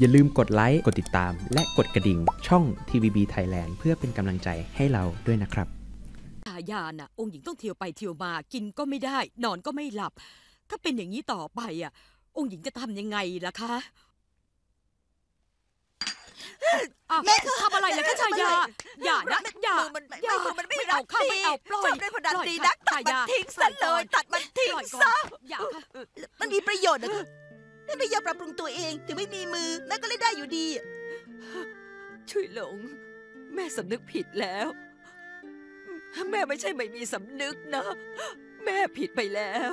อย่าลืมกดไลค์กดติดตามและกดกระดิ่งช่อง TVB Thailand เพื่อเป็นกำลังใจให้เราด้วยนะครับทายาน่ะองค์หญิงต้องเที่ยวไปเที่ยวมากินก็ไม่ได้นอนก็ไม่หลับถ้าเป็นอย่างนี้ต่อไปอ่ะองค์หญิงจะทำยังไงล่ะคะแม่ทำอะไรล่ะคะชายาอย่านะอย่ามันไม่เอาข้าไม่เอาปล่อยชอบได้พนันตีนักตัดมันทิ้งซะเลยตัดมันทิ้งซะมันมีประโยชน์นะคะแม่พยายามปรับปรุงตัวเองถึงไม่มีมือแม่ก็เล่นได้อยู่ดีช่วยหลงแม่สำนึกผิดแล้วแม่ไม่ใช่ไม่มีสำนึกนะแม่ผิดไปแล้ว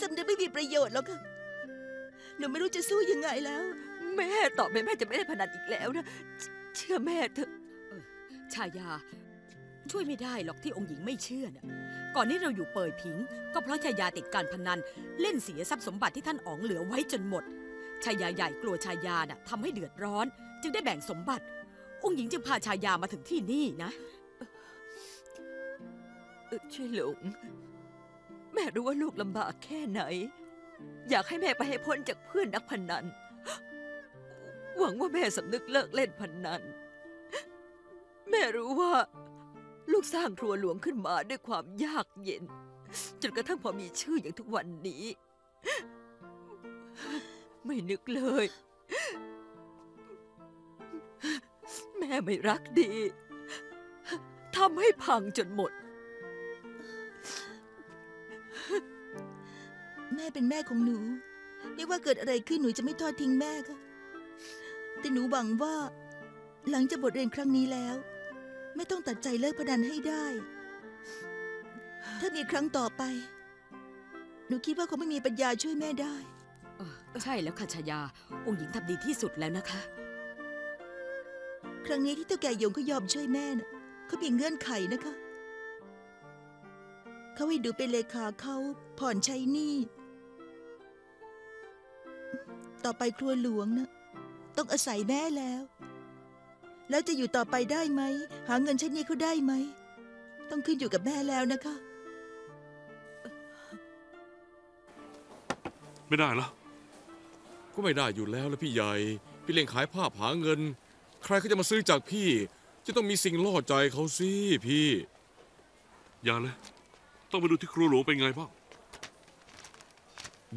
สำนึกไม่มีประโยชน์แล้วค่ะหนูไม่รู้จะสู้ยังไงแล้วแม่ต่อไปแม่จะไม่ได้พนันอีกแล้วนะเชื่อแม่เถอะชายาช่วยไม่ได้หรอกที่องค์หญิงไม่เชื่อนะก่อนที่เราอยู่เปิดผิงก็เพราะชายาติดการพนันเล่นเสียทรัพย์สมบัติที่ท่านอ๋องเหลือไว้จนหมดชายาใหญ่กลัวชายาน่ะทำให้เดือดร้อนจึงได้แบ่งสมบัติองค์หญิงจึงพาชายามาถึงที่นี่นะช่วยหลงแม่รู้ว่าลูกลำบากแค่ไหนอยากให้แม่ไปให้พ้นจากเพื่อนนักพนันหวังว่าแม่สำนึกเลิกเล่นพนันแม่รู้ว่าลูกสร้างครัวหลวงขึ้นมาด้วยความยากเย็นจนกระทั่งพอมีชื่ออย่างทุกวันนี้ไม่นึกเลยแม่ไม่รักดีทำให้พังจนหมดแม่เป็นแม่ของหนูไม่ว่าเกิดอะไรขึ้นหนูจะไม่ทอดทิ้งแม่ค่ะแต่หนูหวังว่าหลังจากบทเรียนครั้งนี้แล้วไม่ต้องตัดใจเลิกพนันให้ได้ถ้ามีครั้งต่อไปหนูคิดว่าคงไม่มีปัญญาช่วยแม่ได้ใช่แล้วค่ะชายาองค์หญิงทำดีที่สุดแล้วนะคะครั้งนี้ที่เฒ่าแก่หยงเขายอมช่วยแม่นะเขามีเงื่อนไขนะคะเขาให้ดูเป็นเลขาเขาผ่อนใช้หนี้ต่อไปครัวหลวงนะต้องอาศัยแม่แล้วแล้วจะอยู่ต่อไปได้ไหมหาเงินใช้หนี้เขาได้ไหมต้องขึ้นอยู่กับแม่แล้วนะคะไม่ได้หรอก็ไม่ได้อยู่แล้วแล้วพี่ใหญ่พี่เล่งขายภาพหาเงินใครเขาจะมาซื้อจากพี่จะต้องมีสิ่งล่อใจเขาสิพี่อย่าเลยต้องไปดูที่ครัวหลวงเป็นไงบ้าง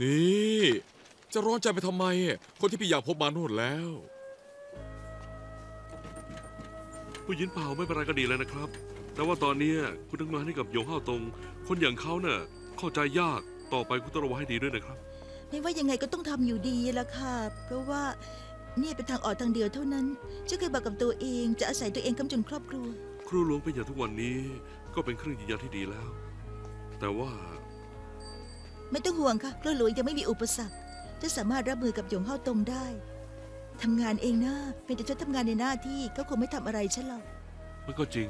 นี่จะร้อนใจไปทำไมคนที่พี่อยากพบมาโน่นแล้วผู้ยินเผาไม่เป็นไรก็ดีแล้วนะครับแต่ว่าตอนนี้คุณต้องมาให้กับโยงเฮาตรงคนอย่างเขาเนี่ยเข้าใจยากต่อไปคุณต้องระวังให้ดีด้วยนะครับไม่ว่ายังไงก็ต้องทำอยู่ดีละค่ะเพราะว่านี่เป็นทางออกทางเดียวเท่านั้นจะเคยบอกกับตัวเองจะอาศัยตัวเองกำจุนครอบครัวครูหลวงเป็นอย่างทุกวันนี้ก็เป็นเครื่องยืนยันที่ดีแล้วแต่ว่าไม่ต้องห่วงค่ะครูหลวงยังไม่มีอุปสรรคจะสามารถรับมือกับหยงเฮาตรงได้ทำงานเองนะเป็นแต่ฉันทำงานในหน้าที่ก็คงไม่ทำอะไรฉันหรอกมันก็จริง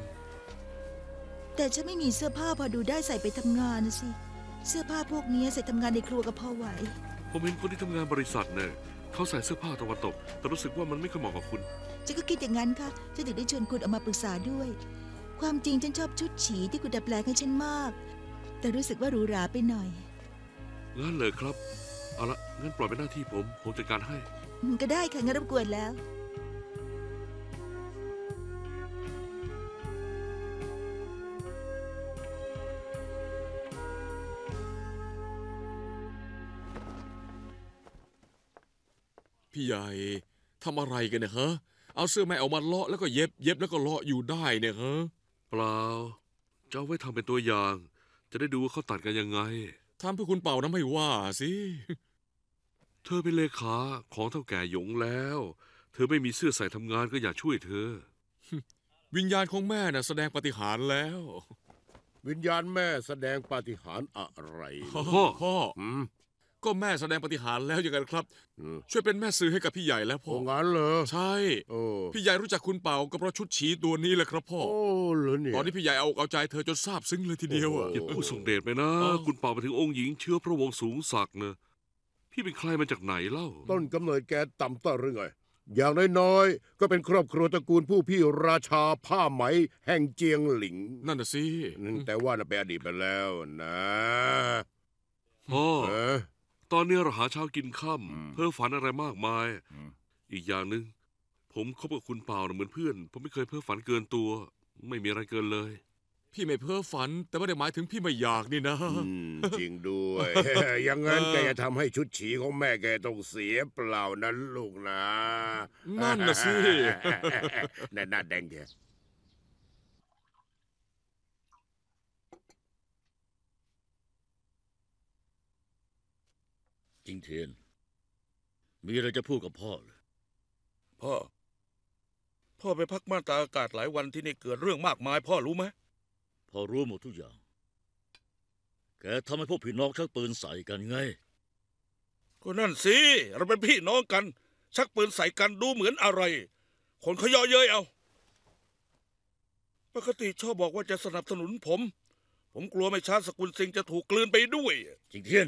แต่ฉันไม่มีเสื้อผ้าพอดูได้ใส่ไปทำงานนะสิเสื้อผ้าพวกนี้ใส่ทำงานในครัวก็พอไหวผมเห็นคนที่ทำงานบริษัทเนี่ยเขาใส่เสื้อผ้าตะวันตกแต่รู้สึกว่ามันไม่เหมาะกับคุณฉันก็คิดอย่างนั้นค่ะฉันถึงได้ชวนคุณออกมาปรึกษาด้วยความจริงฉันชอบชุดฉีที่คุณดัดแปลงให้ฉันมากแต่รู้สึกว่าหรูหราไปหน่อยงั้นเลยครับเอาละงั้นปล่อยเป็นหน้าที่ผมจัดการให้ก็ได้ค่ะงั้นรบกวนแล้วพี่ใหญ่ทำอะไรกันเนี่ยฮะเอาเสื้อแม่ออกมาเลาะแล้วก็เย็บแล้วก็เลาะอยู่ได้เนี่ยฮะเปล่าจะเอาไว้ทำเป็นตัวอย่างจะได้ดูว่าเขาตัดกันยังไงทำเพื่อคุณเป่าน้ำให้ว่าสิเธอเป็นเลขาของเฒ่าแก่หยงแล้วเธอไม่มีเสื้อใส่ทำงานก็อย่าช่วยเธอวิญญาณของแม่น่ะแสดงปาฏิหาริย์แล้ววิญญาณแม่แสดงปาฏิหาริย์อะไรพ่อก็แม่แสดงปาฏิหาริย์แล้วยังไงครับช่วยเป็นแม่สื่อให้กับพี่ใหญ่แล้วพ่องั้นเหรอใช่พี่ใหญ่รู้จักคุณเป่าก็เพราะชุดฉีตัวนี้แหละครับพ่อตอนนี้พี่ใหญ่เอาใจเธอจนซาบซึ้งเลยทีเดียวอย่าพูดส่งเดชไปนะคุณเป่าไปถึงองค์หญิงเชื้อพระวงศ์สูงศักดิ์นะพี่เป็นใครมาจากไหนเล่าต้นกำเนิดแกต่ำต้อยหรือไงอย่างน้อยๆก็เป็นครอบครัวตระกูลผู้พี่ราชาผ้าไหมแห่งเจียงหลิงนั่นน่ะสิแต่ว่าน่ะไปอดีตไปแล้วนะพ่อ ตอนนี้เราหาเช้ากินค่ำเพ้อฝันอะไรมากมายอีกอย่างหนึ่งผมคบกับคุณเปล่าเหมือนเพื่อนผมไม่เคยเพ้อฝันเกินตัวไม่มีอะไรเกินเลยพี่ไม่เพ้อฝันแต่ไม่ได้หมายถึงพี่ไม่อยากนี่นะจริงด้วยอย่างนั้นแกจะทำให้ชุดฉี่ของแม่แกต้องเสียเปล่านะลูกนะนั่นนะสิหน้าแดงแกจริงเทียนมีอะไรจะพูดกับพ่อเลยพ่อไปพักม่านตากอากาศหลายวันที่นี่เกิดเรื่องมากมายพ่อรู้ไหมพ่อรู้หมดทุกอย่างแกทำให้พวกพี่น้องชักปืนใส่กันไงก็นั่นสิเราเป็นพี่น้องกันชักปืนใส่กันดูเหมือนอะไรคนเขาเยาะเย้ยเอาปกติชอบบอกว่าจะสนับสนุนผมกลัวไม่ช้าสกุลสิงจะถูกกลืนไปด้วยจริงเทียน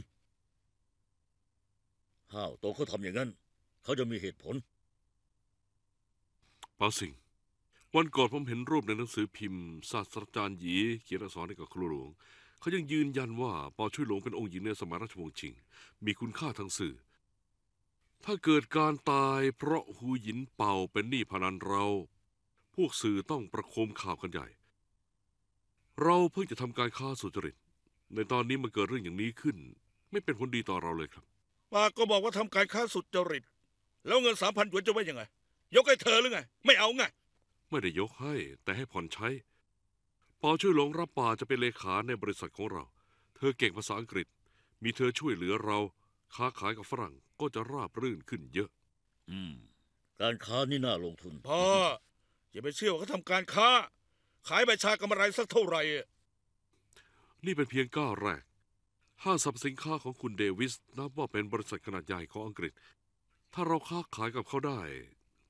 ห้าวโตเขาทำอย่างนั้นเขาจะมีเหตุผลเปาสิงวันก่อนผมเห็นรูปในหนังสือพิมพ์ศาสตราจารย์หยีเขียนอักษรให้กับครูหลวงเขายังยืนยันว่าเปาช่วยหลวงเป็นองค์หญิงในสมัยราชวงศ์ชิงมีคุณค่าทางสื่อถ้าเกิดการตายเพราะหูหยินเปาเป็นหนี้พนันเราพวกสื่อต้องประโคมข่าวกันใหญ่เราเพิ่งจะทำการค้าสุจริตในตอนนี้มาเกิดเรื่องอย่างนี้ขึ้นไม่เป็นผลดีต่อเราเลยครับปาก็บอกว่าทำการค้าสุจริตแล้วเงิน 3,000 หยวนจะไว้ยังไงยกให้เธอหรือไงไม่เอาไงไม่ได้ยกให้แต่ให้ผ่อนใช้เปาช่วยหลงรับปาจะเป็นเลขาในบริษัทของเราเธอเก่งภาษาอังกฤษมีเธอช่วยเหลือเราค้าขายกับฝรั่งก็จะราบรื่นขึ้นเยอะการค้านี่น่าลงทุนพ่ออย่าไปเชื่อว่าเขาทำการค้าขายใบชากำไรสักเท่าไหร่นี่เป็นเพียงก้าวแรกห้างสรรพสินค้าของคุณเดวิสนับว่าเป็นบริษัทขนาดใหญ่ของอังกฤษถ้าเราค้าขายกับเขาได้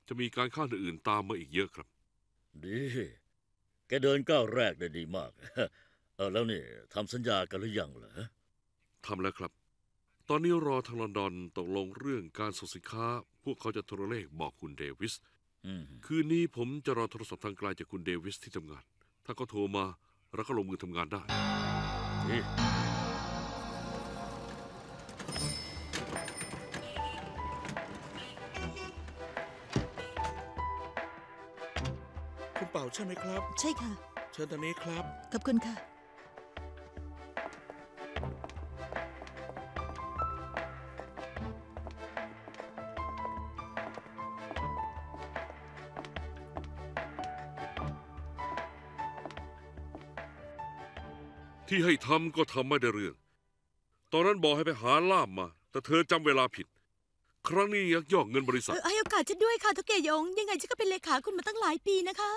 จะมีการค้าอื่นๆตามมาอีกเยอะครับดีแกเดินก้าวแรกได้ดีมากแล้วนี่ทำสัญญากันหรือยังล่ะทำแล้วครับตอนนี้รอทางลอนดอนตกลงเรื่องการส่งสินค้าพวกเขาจะโทรเลขบอกคุณเดวิสคืนนี้ผมจะรอโทรศัพท์ทางไกลจากคุณเดวิสที่ทำงานถ้าเขาโทรมาเราก็ลงมือทำงานได้เปล่าใช่ไหมครับใช่ค่ะเชิญตอนนี้ครับขอบคุณค่ะที่ให้ทำก็ทำไม่ได้เรื่องตอนนั้นบอกให้ไปหาล่ามมาแต่เธอจำเวลาผิดครั้งนี้ยักยอกเงินบริษัทให้โอกาสฉันด้วยค่ะทุกแกยงยังไงฉันก็เป็นเลขาคุณมาตั้งหลายปีนะคะ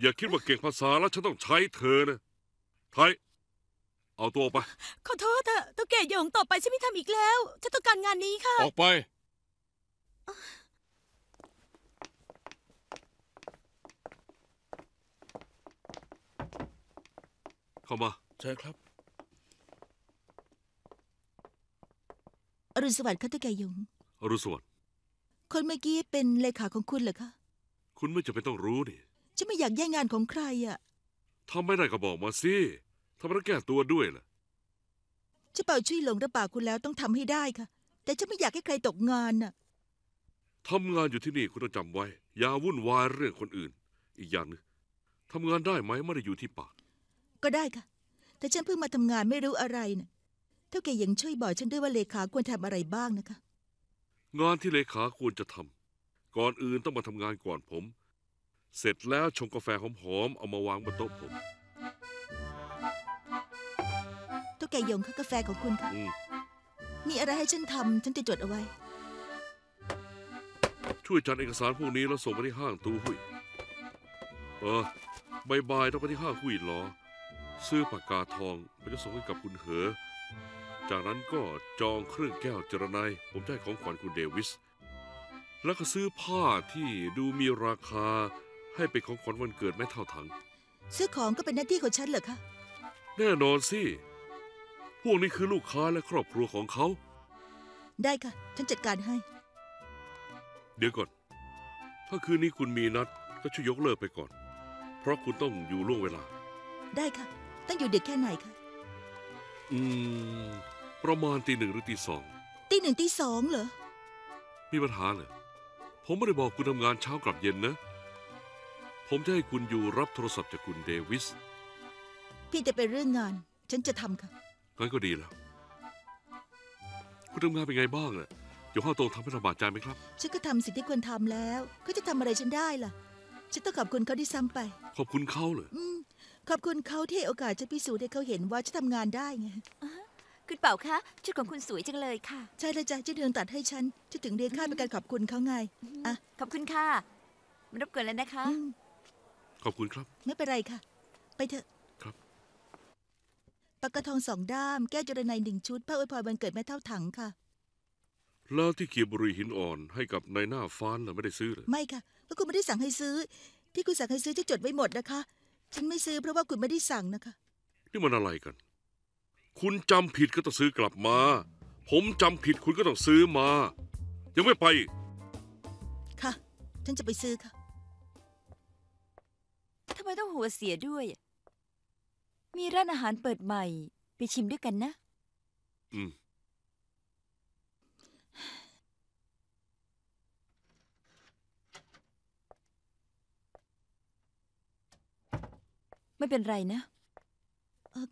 อย่าคิดว่าเก่งภาษาแล้วฉันต้องใช้เธอนะไทยเอาตัวไปขอโทษเถอะตุ๊กแกยงต่อไปฉันไม่ทำอีกแล้วฉันต้องการงานนี้ค่ะออกไปเข้ามาใช่ครับอรุณสวัสดิ์ค่ะตุ๊กแกยงอรุณสวัสดิ์คนเมื่อกี้เป็นเลขาของคุณเหรอคะคุณไม่จำเป็นต้องรู้นี่ฉันไม่อยากแย่งงานของใครอ่ะทำไม่ได้ก็บอกมาสิทำไมต้องแก้ตัวด้วยล่ะจะเป่าช่วยหลงรับปากคุณแล้วต้องทำให้ได้ค่ะแต่ฉันไม่อยากให้ใครตกงานน่ะทำงานอยู่ที่นี่คุณต้องจำไว้อย่าวุ่นวายเรื่องคนอื่นอีกอย่างนึงทำงานได้ไหมไม่ได้อยู่ที่ปากก็ได้ค่ะแต่ฉันเพิ่งมาทำงานไม่รู้อะไรน่ะเท่าแก่ยังช่วยบอกฉันด้วยว่าเลขาควรทำอะไรบ้างนะคะงานที่เลขาควรจะทำก่อนอื่นต้องมาทำงานก่อนผมเสร็จแล้วชงกาแฟหอมๆเอามาวางบนโต๊ะผมตุ๊กแกยงค่ะกาแฟของคุณค่ะมีอะไรให้ฉันทำฉันจะจดเอาไว้ช่วยจัดเอกสารพวกนี้แล้วส่งไปที่ห้างตู้หุ้ยบ่ายๆต้องไปที่ห้างหุ้ยหรอซื้อปากกาทองไปจะส่งให้กับคุณเหอจากนั้นก็จองเครื่องแก้วจรไนผมได้ของขวัญคุณเดวิสแล้วก็ซื้อผ้าที่ดูมีราคาให้เป็นของขวัญวันเกิดแม่เท่าถังซื้อของก็เป็นหน้าที่ของฉันเหรอคะแน่นอนสิพวกนี้คือลูกค้าและครอบครัวของเขาได้ค่ะฉันจัดการให้เดี๋ยวก่อนถ้าคืนนี้คุณมีนัดก็ช่วยยกเลิกไปก่อนเพราะคุณต้องอยู่ล่วงเวลาได้ค่ะต้องอยู่เด็กแค่ไหนคะประมาณตี 1 หรือตี 2 ตี 1ตี 2เหรอมีปัญหาเหรอผมไม่ได้บอกคุณทำงานเช้ากลับเย็นนะผมจะให้คุณอยู่รับโทรศัพท์จากคุณเดวิสพี่จะไปเรื่องงานฉันจะทำค่ะงั้นก็ดีแล้วคุณทำงานเป็นไงบ้างล่ะอยู่ห้องโตทำให้ลำบากใจไหมครับฉันก็ทำสิ่งที่ควรทำแล้วเขาจะทำอะไรฉันได้ล่ะฉันต้องขอบคุณเขาที่ซ้ำไปขอบคุณเขาเหรอขอบคุณเขาที่ให้โอกาสฉันพิสูจน์ให้เขาเห็นว่าฉันทำงานได้ไงคุณเป่าคะชุดของคุณสวยจังเลยค่ะใช่เลยจ้ะที่เดือนตัดให้ฉันที่ถึงเดือนค่าเป็นการขอบคุณเขาไงอ่ะขอบคุณค่ะไม่รบกวนแล้วนะคะขอบคุณครับไม่เป็นไรค่ะไปเถอะครับปากกาทอง2 ด้ามแก้วจรไน1ชุดผ้าอวยพรวันเกิดแม่เท่าถังค่ะแล้วที่เขียบบุรีหินอ่อนให้กับนายหน้าฟ้านเราไม่ได้ซื้อเลยไม่ค่ะเพราะคุณไม่ได้สั่งให้ซื้อที่คุณสั่งให้ซื้อจะจดไว้หมดนะคะฉันไม่ซื้อเพราะว่าคุณไม่ได้สั่งนะคะนี่มันอะไรกันคุณจำผิดก็ต้องซื้อกลับมาผมจำผิดคุณก็ต้องซื้อมายังไม่ไปค่ะฉันจะไปซื้อค่ะทำไมต้องหัวเสียด้วยมีร้านอาหารเปิดใหม่ไปชิมด้วยกันนะไม่เป็นไรนะ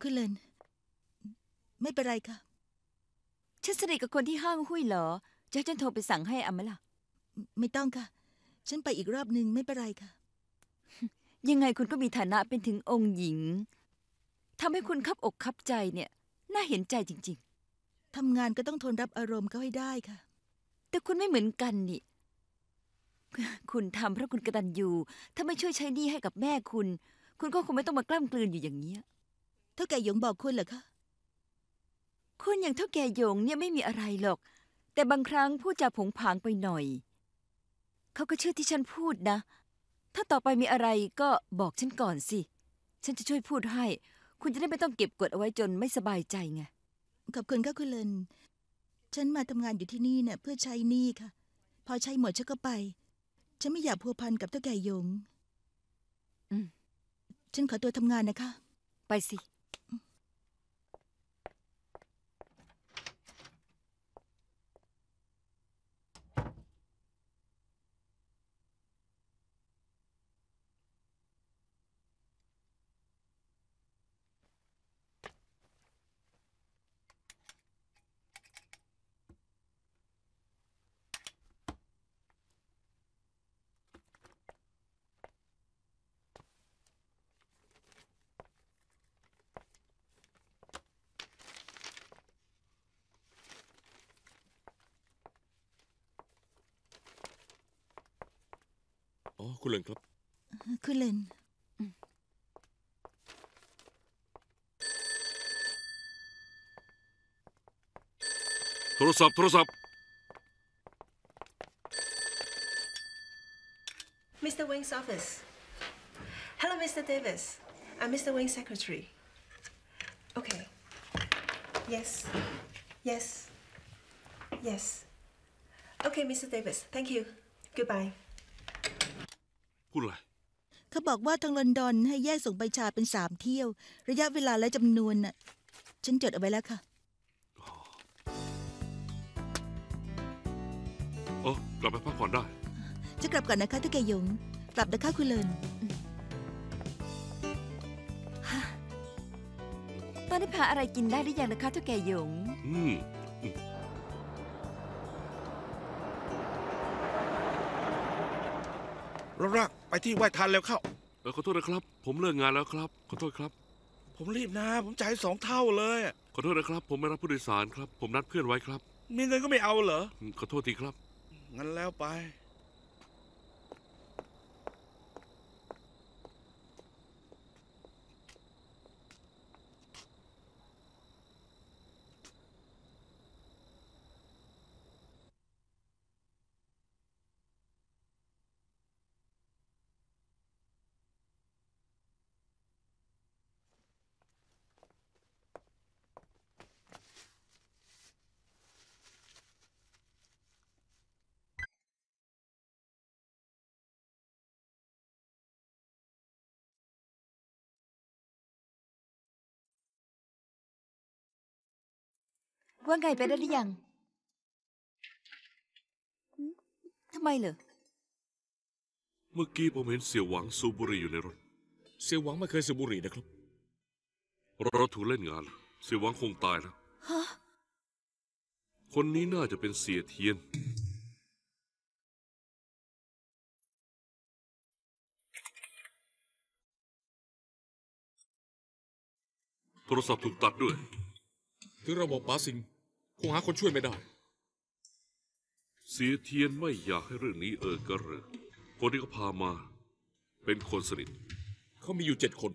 คือเลนไม่เป็นไรค่ะฉันสนิทกับคนที่ห้างหุ้ยเหรอจะให้ฉันโทรไปสั่งให้เอาไหมล่ะไม่ต้องค่ะฉันไปอีกรอบหนึ่งไม่เป็นไรค่ะยังไงคุณก็มีฐานะเป็นถึงองค์หญิงทำให้คุณคับอกคับใจเนี่ยน่าเห็นใจจริงๆทำงานก็ต้องทนรับอารมณ์เขาให้ได้ค่ะแต่คุณไม่เหมือนกันนี่คุณทำเพราะคุณกตัญญูถ้าไม่ช่วยใช้หนี้ให้กับแม่คุณก็คงไม่ต้องมากล้ำกลืนอยู่อย่างนี้เท่าแก่หยงบอกคุณเหรอคะคนอย่างเท่าแก่หยงเนี่ยไม่มีอะไรหรอกแต่บางครั้งพูดจาผงผางไปหน่อยเขาก็เชื่อที่ฉันพูดนะถ้าต่อไปมีอะไรก็บอกฉันก่อนสิฉันจะช่วยพูดให้คุณจะได้ไม่ต้องเก็บกดเอาไว้จนไม่สบายใจไงขอบคุณค่ะคุณเลนฉันมาทำงานอยู่ที่นี่เนี่ยเพื่อใช้หนี้ค่ะพอใช้หมดฉันก็ไปฉันไม่อยากพัวพันกับเท่าแก่หยงฉันขอตัวทำงานนะคะไปสิอ๋อคุณเลนครับคุณเลนโทรศัพท์Mr. Wang's office Hello Mr. Davis I'm Mr. Wang's secretary Okay Yes Okay Mr. Davis Thank you Goodbyeพูดอะไรเขาบอกว่าทางลอนดอนให้แยกส่งใบชาเป็น3 เที่ยวระยะเวลาและจำนวนน่ะฉันจดเอาไว้แล้วค่ะกลับไปพักผ่อนได้จะกลับก่อนนะคะท่านแกยงกลับนะคะคุณเลนตอนนี้พาอะไรกินได้หรือยังนะคะท่านแกยงรักไปที่ไหว้ทานแล้วเข้าขอโทษนะครับผมเลิกงานแล้วครับขอโทษครับผมรีบนะผมจ่าย2 เท่าเลยขอโทษนะครับผมไม่รับผู้โดยสารครับผมนัดเพื่อนไว้ครับมีเงินก็ไม่เอาเหรอขอโทษทีครับงั้นแล้วไปว่าไงไปได้หรือยัง ำไมเหรอเมื่อกี้ผมเห็นเสี่ยวหวังสูบบุหรี่อยู่ในรถเสี่ยวหวังไม่เคยสูบบุหรี่นะครับเราถูกเล่นงานเสี่ยวหวังคงตายแล้วคนนี้น่าจะเป็นเสี่ยเทียนโทรศัพท์ถูกตัดด้วยถึงเราบอกป้าสิงคงหาคนช่วยไม่ได้เสียเทียนไม่อยากให้เรื่องนี้กระเรอคนที่เขาพามาเป็นคนสนิทเขามีอยู่7 คน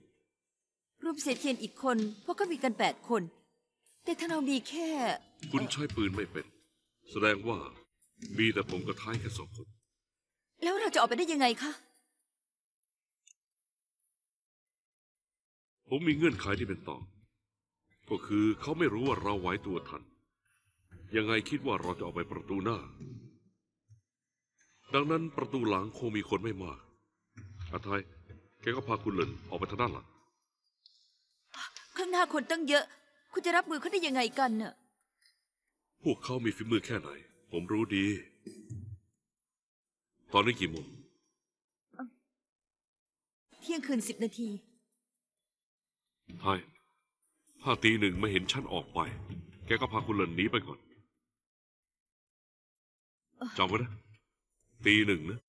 รวมเสียเทียนอีกคนพวกก็มีกัน8 คนแต่ถ้าเรามีแค่คุณใช้ปืนไม่เป็นแสดงว่ามีแต่ผมกับท้ายแค่2 คนแล้วเราจะออกไปได้ยังไงคะผมมีเงื่อนไขที่เป็นต่อก็คือเขาไม่รู้ว่าเราไหวตัวทันยังไงคิดว่าเราจะออกไปประตูหน้าดังนั้นประตูหลังคงมีคนไม่มากอาทัยแกก็พาคุณเลินออกไปทางด้านหลังข้างหน้าคนตั้งเยอะคุณจะรับมือเขาได้ยังไงกันน่ะพวกเขามีฝีมือแค่ไหนผมรู้ดีตอนนี้กี่โมงเที่ยงคืน 10 นาทีไทยถ้าตี 1ไม่เห็นฉันออกไปแกก็พาคุณเลินหนีไปก่อนจำไว้นะตี 1นะ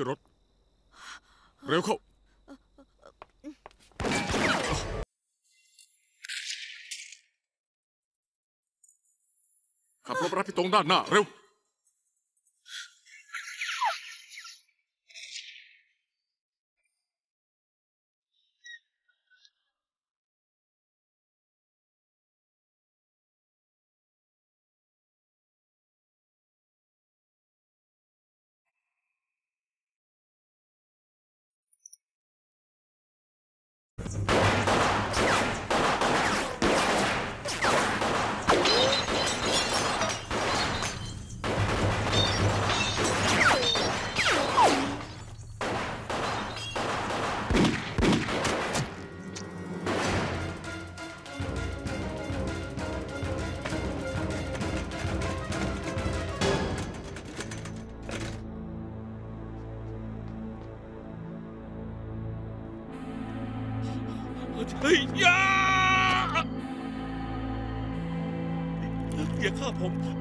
ขึ้นรถเร็วเข้าขับรถรับพี่ตรงด้านหน้าเร็ว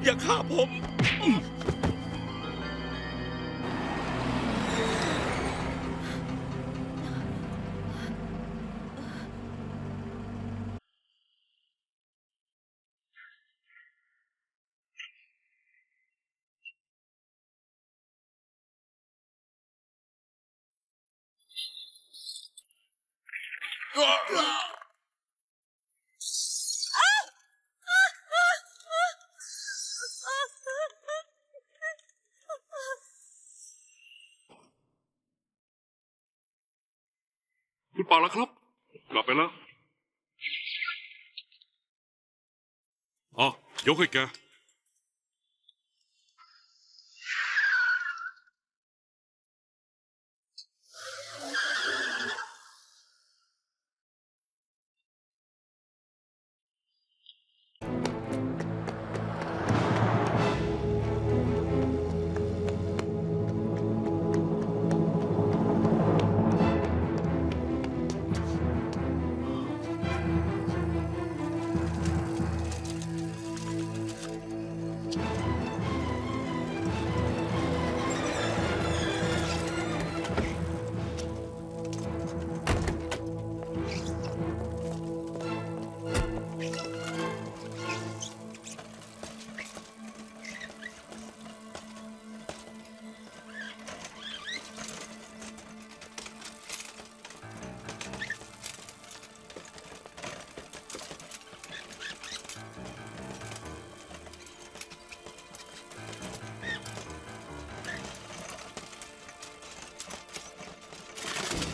อย่าฆ่าผมเปล่าแล้วครับกลับไปแล้วยกให้แก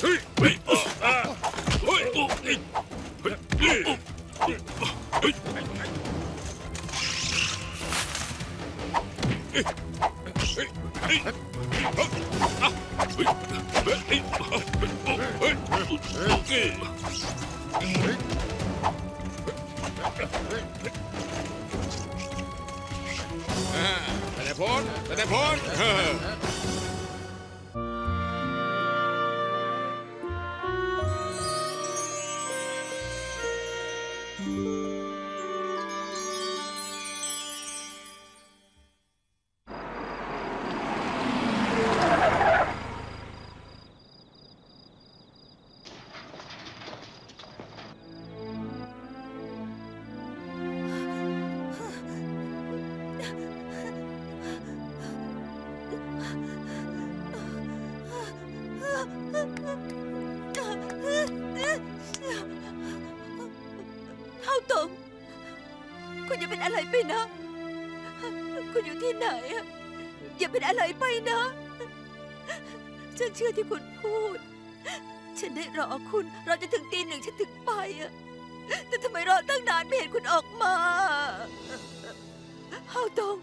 เชื่อที่คุณพูดฉันได้รอคุณเราจะถึงตีหนึ่งฉันถึงไปอะแต่ทำไมรอตั้งนานไม่เห็นคุณออกมาเฮาตง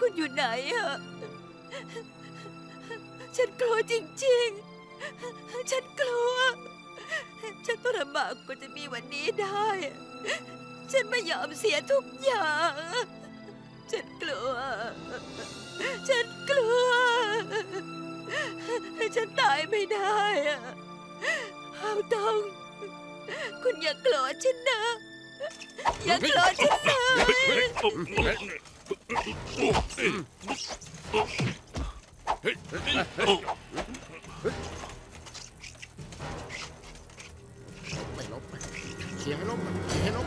คุณอยู่ไหนอะฉันกลัวจริงๆฉันกลัวฉันต้องลำบากกว่าจะมีวันนี้ได้ฉันไม่ยอมเสียทุกอย่างฉันกลัวฉันกลัวฉันตายไม่ได้อะเฮาตงคุณอย่าโกรธฉันนะอย่าโกรธฉันเลยไม่ลบเสียให้ลบเสียให้ลบ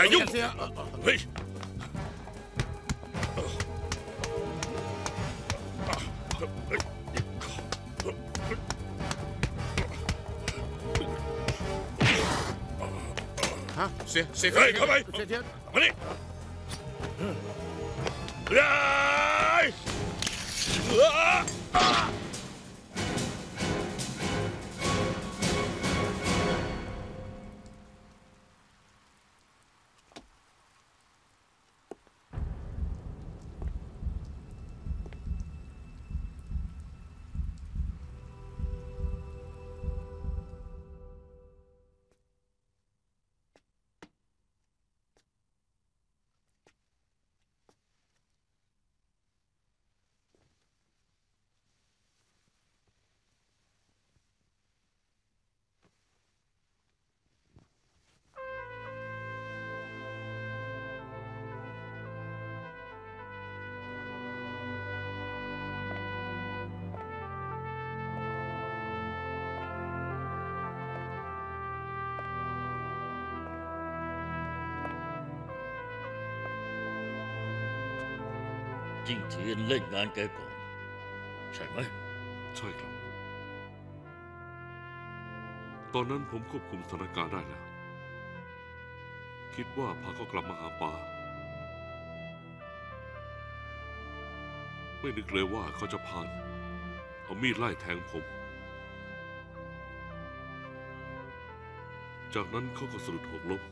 ่ายุ่งเฮ้ยฮะเสียเฮ้ยเข้าไปมานี่ยิ่งเทียนเล่นงานแกก่อนใช่ไหมใช่ครับตอนนั้นผมควบคุมสถานการณ์ได้แล้วคิดว่าพาเขากลับมาหาป้าไม่นึกเลยว่าเขาจะพานเอามีดไล่แทงผมจากนั้นเขาก็สะดุดหกล้ม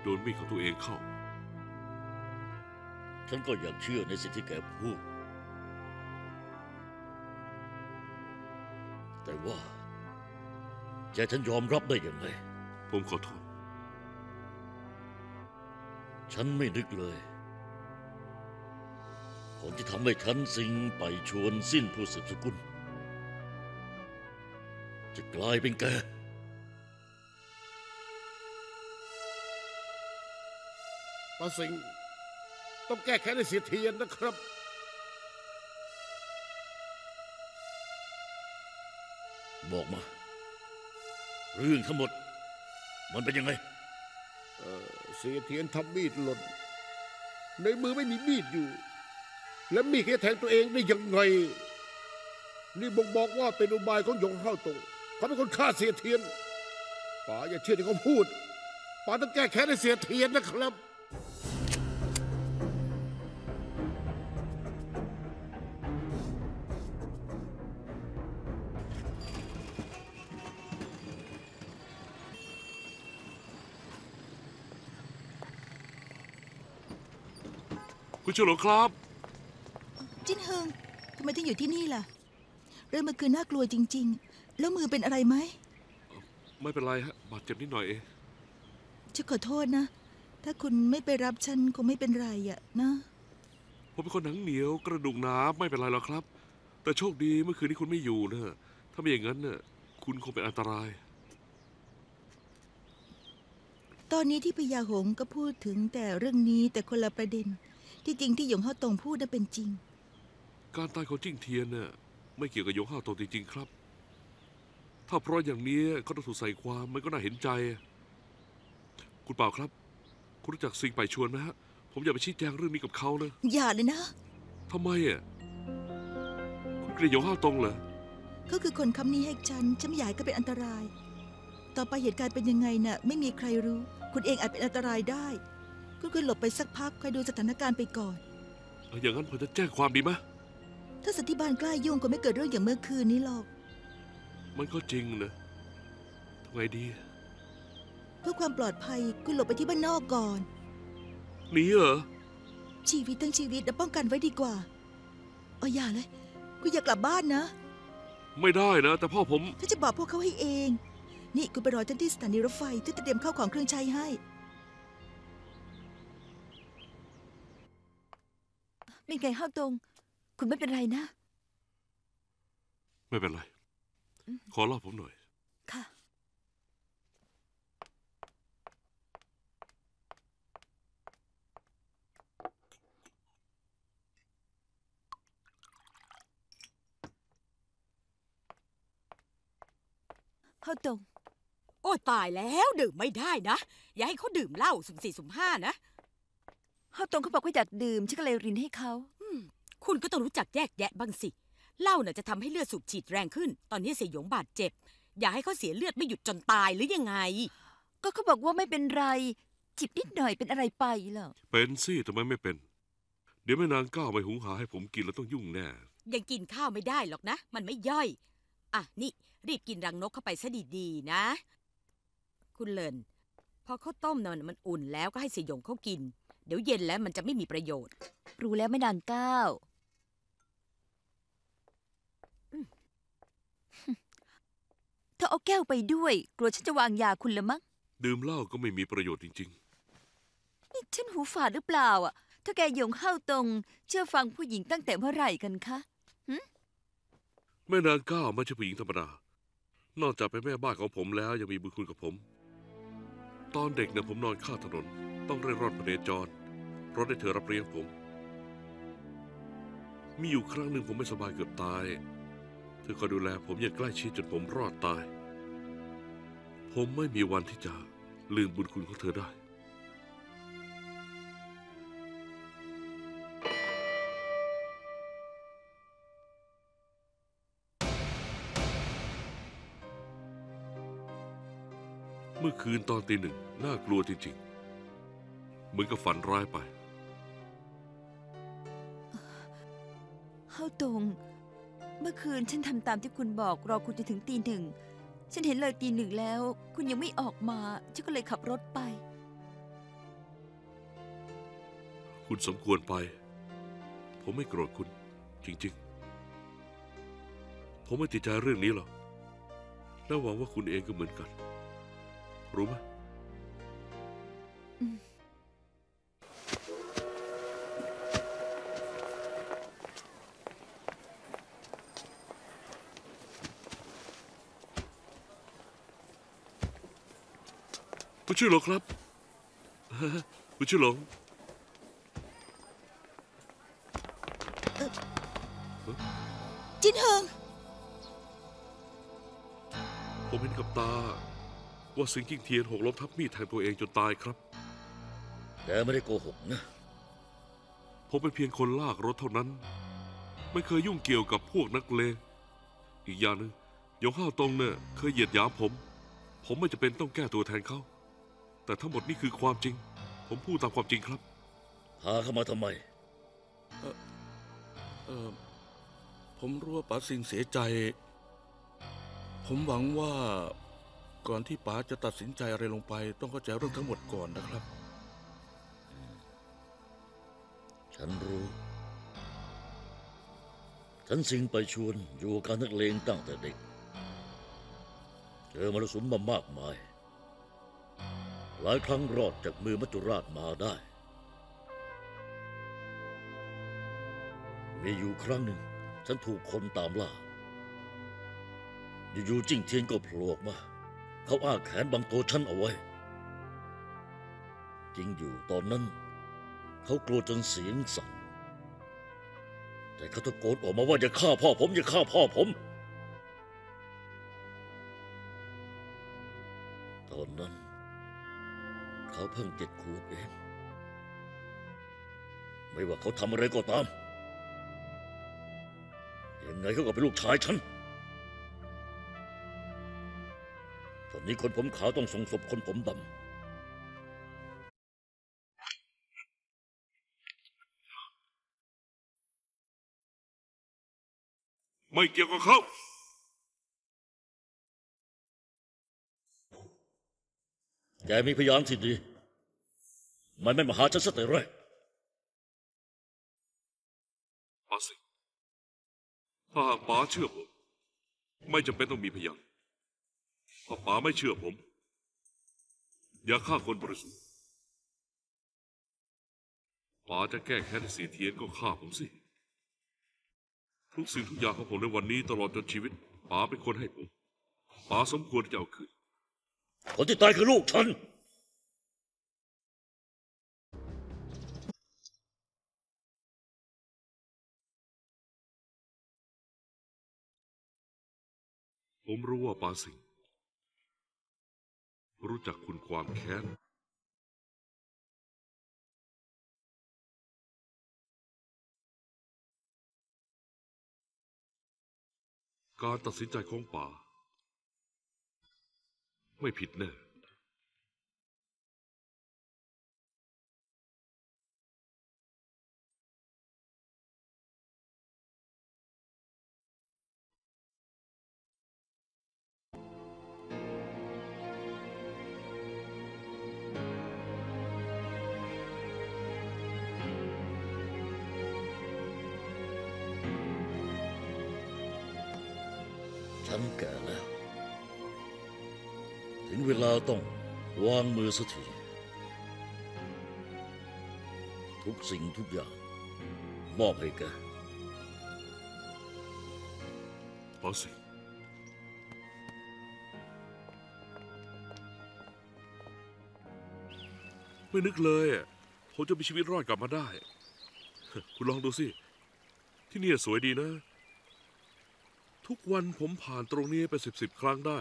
โดนมีดของตัวเองเข้าฉันก็อยากเชื่อในสิ่งที่แกพูดแต่ว่าใจฉันยอมรับได้ยังไงผมขอโทษฉันไม่นึกเลยคนที่ทำให้ฉันสิงไปชวนสิ้นผู้สืบสกุลจะกลายเป็นแกป้าสิง ต้องแก้แค้นให้เสียเทียนนะครับบอกมาเรื่องทั้งหมดมันเป็นยังไงเสียเทียนทำมีดหล่นในมือไม่มีมีดอยู่แล้วมีดแทงตัวเองได้ยังไงนี่บ่งบอกว่าเป็นอุบายของหยงเฮาตงเขาเป็นคนฆ่าเสียเทียนป๋าอย่าเชื่อที่เขาพูดป๋าต้องแก้แค้นให้เสียเทียนนะครับคุณชูหลงครับจิ้นเฮิงทำไมถึงอยู่ที่นี่ล่ะเรื่องเมื่อคืนน่ากลัวจริงๆแล้วมือเป็นอะไรไหมไม่เป็นไรฮะบาดเจ็บนิดหน่อยเองฉันขอโทษนะถ้าคุณไม่ไปรับฉันคงไม่เป็นไรอ่ะนะผมเป็นคนหนังเหนียวกระดูกหนาไม่เป็นไรหรอกครับแต่โชคดีเมื่อคืนนี้คุณไม่อยู่นะถ้าไม่อย่างนั้นน่ะคุณคงเป็นอันตรายตอนนี้ที่พญาหงส์ก็พูดถึงแต่เรื่องนี้แต่คนละประเด็นที่จริงที่หยงเฮาตงพูดน่ะเป็นจริงการตายของจิ้งเทียนน่ะไม่เกี่ยวกับหยงเฮาตงจริงๆครับถ้าเพราะอย่างนี้เขาต้องถูกใส่ความมันก็น่าเห็นใจคุณเปล่าครับคุณรู้จักซิงไปชวนไหมฮะผมอยากไปชี้แจงเรื่องนี้กับเขานะอย่าเลยนะทำไมอ่ะคุณเกลียดหยงเฮาตงเหรอเขาคือคนคำนี้ให้ฉันไม่อยากก็เป็นอันตรายต่อไปเหตุการณ์เป็นยังไงน่ะไม่มีใครรู้คุณเองอาจเป็นอันตรายได้คุณควรหลบไปสักพักคอยดูสถานการณ์ไปก่อนอย่างนั้นผมจะแจ้งความดีไหมถ้าสันติบาลกล้ายุ่งก็ไม่เกิดเรื่องอย่างเมื่อคืนนี้หรอกมันก็จริงนะทำไงดีเพื่อความปลอดภัยคุณหลบไปที่บ้านนอกก่อนหนีเหรอชีวิตทั้งชีวิตเราป้องกันไว้ดีกว่าอย่าเลยคุณอยากกลับบ้านนะไม่ได้นะแต่พ่อผมถ้าจะบอกพวกเขาให้เองนี่คุณไปรอฉันที่สถานีรถไฟที่เตรียมข้าวของเครื่องใช้ให้เป็นไงเฮาตงคุณไม่เป็นไรนะไม่เป็นไรขอเล่าผมหน่อยค่ะเฮาตงโอ้ตายแล้วดื่มไม่ได้นะอย่าให้เขาดื่มเหล้าสุ่มสี่สุ่มห้านะเฮาตงเขาบอกว่าอยากดื่มฉันก็เลยรินให้เขาคุณก็ต้องรู้จักแยกแยะบ้างสิเหล้าเนี่ยจะทำให้เลือดสูบฉีดแรงขึ้นตอนนี้เสียหยงบาดเจ็บอย่าให้เขาเสียเลือดไม่หยุดจนตายหรือยังไงก็เขาบอกว่าไม่เป็นไรจิบนิดหน่อยเป็นอะไรไปเหรอเป็นสิทำไมไม่เป็นเดี๋ยวแม่นางก้าวไปหุงหาให้ผมกินแล้วต้องยุ่งแน่ยังกินข้าวไม่ได้หรอกนะมันไม่ย่อยอ่ะนี่รีบกินรังนกเข้าไปซะดีๆนะคุณเลินพอข้าวต้มเนี่ยมันอุ่นแล้วก็ให้เสียหยงเขากินเดี๋ยวเย็นแล้วมันจะไม่มีประโยชน์รู้แล้วไม่นานก้าวเธอเอาแก้วไปด้วยกลัวฉันจะวางยาคุณละมั้งดื่มเหล้าก็ไม่มีประโยชน์จริงๆนี่ฉันหูฝาดหรือเปล่าอ่ะถ้าแกหยงเฮาตงเชื่อฟังผู้หญิงตั้งแต่เมื่อไหร่กันคะแม่นางก้าวไม่ใช่ผู้หญิงธรรมดานอกจากเป็นแม่บ้านของผมแล้วยังมีบุญคุณกับผมตอนเด็กเนี่ยผมนอนข้างถนนต้องเร่ร่อนพเนจรเพราะได้เธอรับเลี้ยงผมมีอยู่ครั้งหนึ่งผมไม่สบายเกือบตายเธอคอยดูแลผมอย่างใกล้ชิดจนผมรอดตายผมไม่มีวันที่จะลืมบุญคุณของเธอได้เมื่อคืนตอนตีหนึ่งน่ากลัวจริงๆเหมือนกับฝันร้ายไปเฮาตงเมื่อคืนฉันทำตามที่คุณบอกรอคุณจนถึงตีหนึ่งฉันเห็นเลยตีหนึ่งแล้วคุณยังไม่ออกมาฉันก็เลยขับรถไปคุณสมควรไปผมไม่โกรธคุณจริงๆผมไม่ติดใจเรื่องนี้หรอกและหวังว่าคุณเองก็เหมือนกันรู้ไหมคุณชื่อหลงครับคุณชื่อหลง นเฮิงผมเห็นกับตาว่าสิงจิ้งเทียนหกล้มทับมีดแทงตัวเองจนตายครับแกไม่ได้โกหกนะผมเป็นเพียงคนลากรถเท่านั้นไม่เคยยุ่งเกี่ยวกับพวกนักเลงอีกอย่างนึงยงห้าวตรงเนี่ยเคยเหยียดหยามผมไม่จำเป็นต้องแก้ตัวแทนเขาแต่ทั้งหมดนี่คือความจริงผมพูดตามความจริงครับพาเข้ามาทำไมผมรู้ว่าป๋าสินเสียใจผมหวังว่าก่อนที่ป๋าจะตัดสินใจอะไรลงไปต้องเข้าใจเรื่องทั้งหมดก่อนนะครับฉันรู้ฉันสิงไปชวนอยู่กับนักเลงตั้งแต่เด็กเจอมรสุมมามากมายหลายครั้งรอดจากมือมัจจุราชมาได้มีอยู่ครั้งหนึ่งฉันถูกคนตามล่าอยู่ๆจิ้งเทียนก็โผล่ออกมาเขาอ้าแขนบังตัวฉันเอาไว้จริงอยู่ตอนนั้นเขากลัวจนเสียงสั่นแต่เขาตะโกนออกมาว่าอย่าฆ่าพ่อผมอย่าฆ่าพ่อผมตอนนั้นเขาเพิ่ง7 ขวบเองไม่ว่าเขาทำอะไรก็ตามยังไงเขาก็เป็นลูกชายฉันตอนนี้คนผมขาวต้องส่งศพคนผมดำไม่เกี่ยวกับเขาแกมีพยานที่ดีมันไม่มาหาฉันสักแต่แรกป๋าสิถ้าหากป๋าเชื่อผมไม่จำเป็นต้องมีพยานถ้าป๋าไม่เชื่อผมอย่าฆ่าคนบริสุทธิ์ป๋าจะแก้แค้นสีเทียนก็ฆ่าผมสิทุกสิ่งทุกอย่างของผมในวันนี้ตลอดจนชีวิตป๋าเป็นคนให้ผมป๋าสมควรจะเอาคืนคนที่ตายคือลูกฉันผมรู้ว่าป๋าสิงห์รู้จักคุณความแค้นการตัดสินใจของป๋าไม่ผิดแน่ฉันแก่แล้วถึงเวลาต้องวางมือสักทีทุกสิ่งทุกอย่างมอบให้แกป๋าสิงห์ไม่นึกเลยผมจะมีชีวิตรอดกลับมาได้คุณลองดูสิที่นี่สวยดีนะทุกวันผมผ่านตรงนี้ไป10 ครั้งได้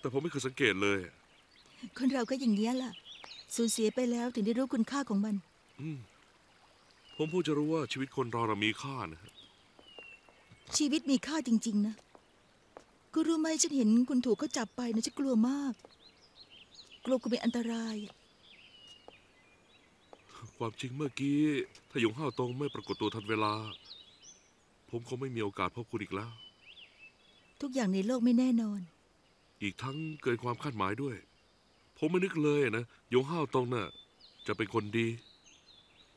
แต่ผมไม่เคยสังเกตเลยคนเราก็อย่างนี้ล่ะสูญเสียไปแล้วถึงได้รู้คุณค่าของมันผมเพิ่งจะรู้ว่าชีวิตคนเรามีค่านะชีวิตมีค่าจริงๆนะก็รู้ไหมฉันเห็นคุณถูกเขาจับไปนะฉันกลัวมากกลัวคุณเป็นอันตรายความจริงเมื่อกี้ถ้าหยงห้าวตงไม่ปรากฏตัวทันเวลาผมคงไม่มีโอกาสพบคุณอีกแล้วทุกอย่างในโลกไม่แน่นอนอีกทั้งเกินความคาดหมายด้วยผมไม่นึกเลยนะหยงห้าวตงน่ะจะเป็นคนดี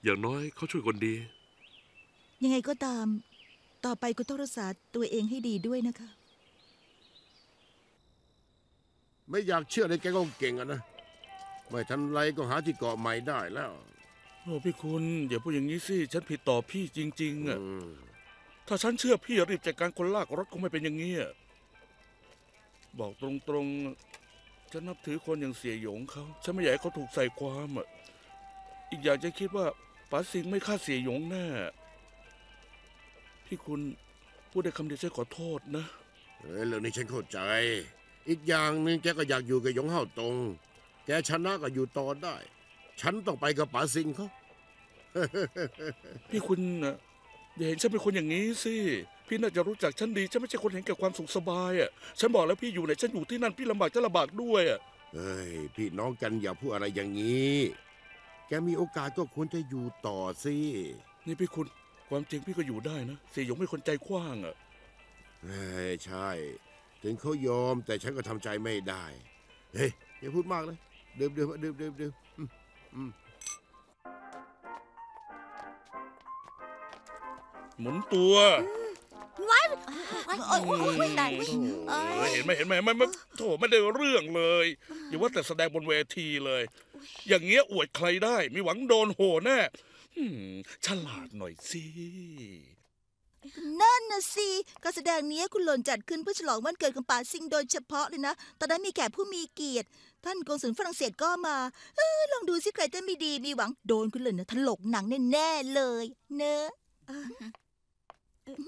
อย่างน้อยเขาช่วยคนดียังไงก็ตามต่อไปคุณต้องรักษาตัวเองให้ดีด้วยนะคะไม่อยากเชื่อเลยแกก็เก่งนะไม่ทันไรก็หาที่เกาะใหม่ได้แล้วโอ้พี่คุณอย่าพูดอย่างนี้สิฉันผิดต่อพี่จริงๆอ่ะถ้าฉันเชื่อพี่รีบจัดการคนลากรถคงไม่เป็นอย่างนี้บอกตรงๆฉันนับถือคนอย่างเสี่ยหยงเขาฉันไม่อยากให้เขาถูกใส่ความอีกอย่างจะคิดว่าป๋าสิงห์ไม่ฆ่าเสี่ยหยงแน่พี่คุณ พูดได้คำเดียวฉันขอโทษนะเรื่องนี้ฉันเข้าใจอีกอย่างหนึ่งแกก็อยากอยู่กับหยงเฮาตงแกชนะก็อยู่ต่อได้ฉันต้องไปกับป๋าซิงเขาพี่คุณนะอย่าเห็นฉันเป็นคนอย่างนี้สิพี่น่าจะรู้จักฉันดีฉันไม่ใช่คนเห็นแก่ความสุขสบายอ่ะฉันบอกแล้วพี่อยู่ไหนฉันอยู่ที่นั่นพี่ลำบากจะลำบากด้วยอ่ะเฮ้ยพี่น้องกันอย่าพูดอะไรอย่างนี้แกมีโอกาสก็ควรจะอยู่ต่อสินี่พี่คุณความจริงพี่ก็อยู่ได้นะเสี่ยหยงไม่คนใจกว้างอ่ะเฮ้ยใช่ถึงเขายอมแต่ฉันก็ทำใจไม่ได้เฮ้ยอย่าพูดมากเลยเดิมหมุนตัวว้ายเห็นไหมโถไม่ได้เรื่องเลยอย่าว่าแต่แสดงบนเวทีเลยอย่างเงี้ยอวดใครได้มีหวังโดนโหแน่ฉลาดหน่อยสินั่นนะสิการแสดงนี้คุณหล่นจัดขึ้นเพื่อฉลองวันเกิดของป๋าซิงโดยเฉพาะเลยนะตอนนั้นมีแขกผู้มีเกียรติท่านกงสุลฝรั่งเศสก็มาลองดูสิใครเต้นไม่ดีมีหวังโดนคุณหล่นนะถลกหนังแน่ๆเลยเนอะ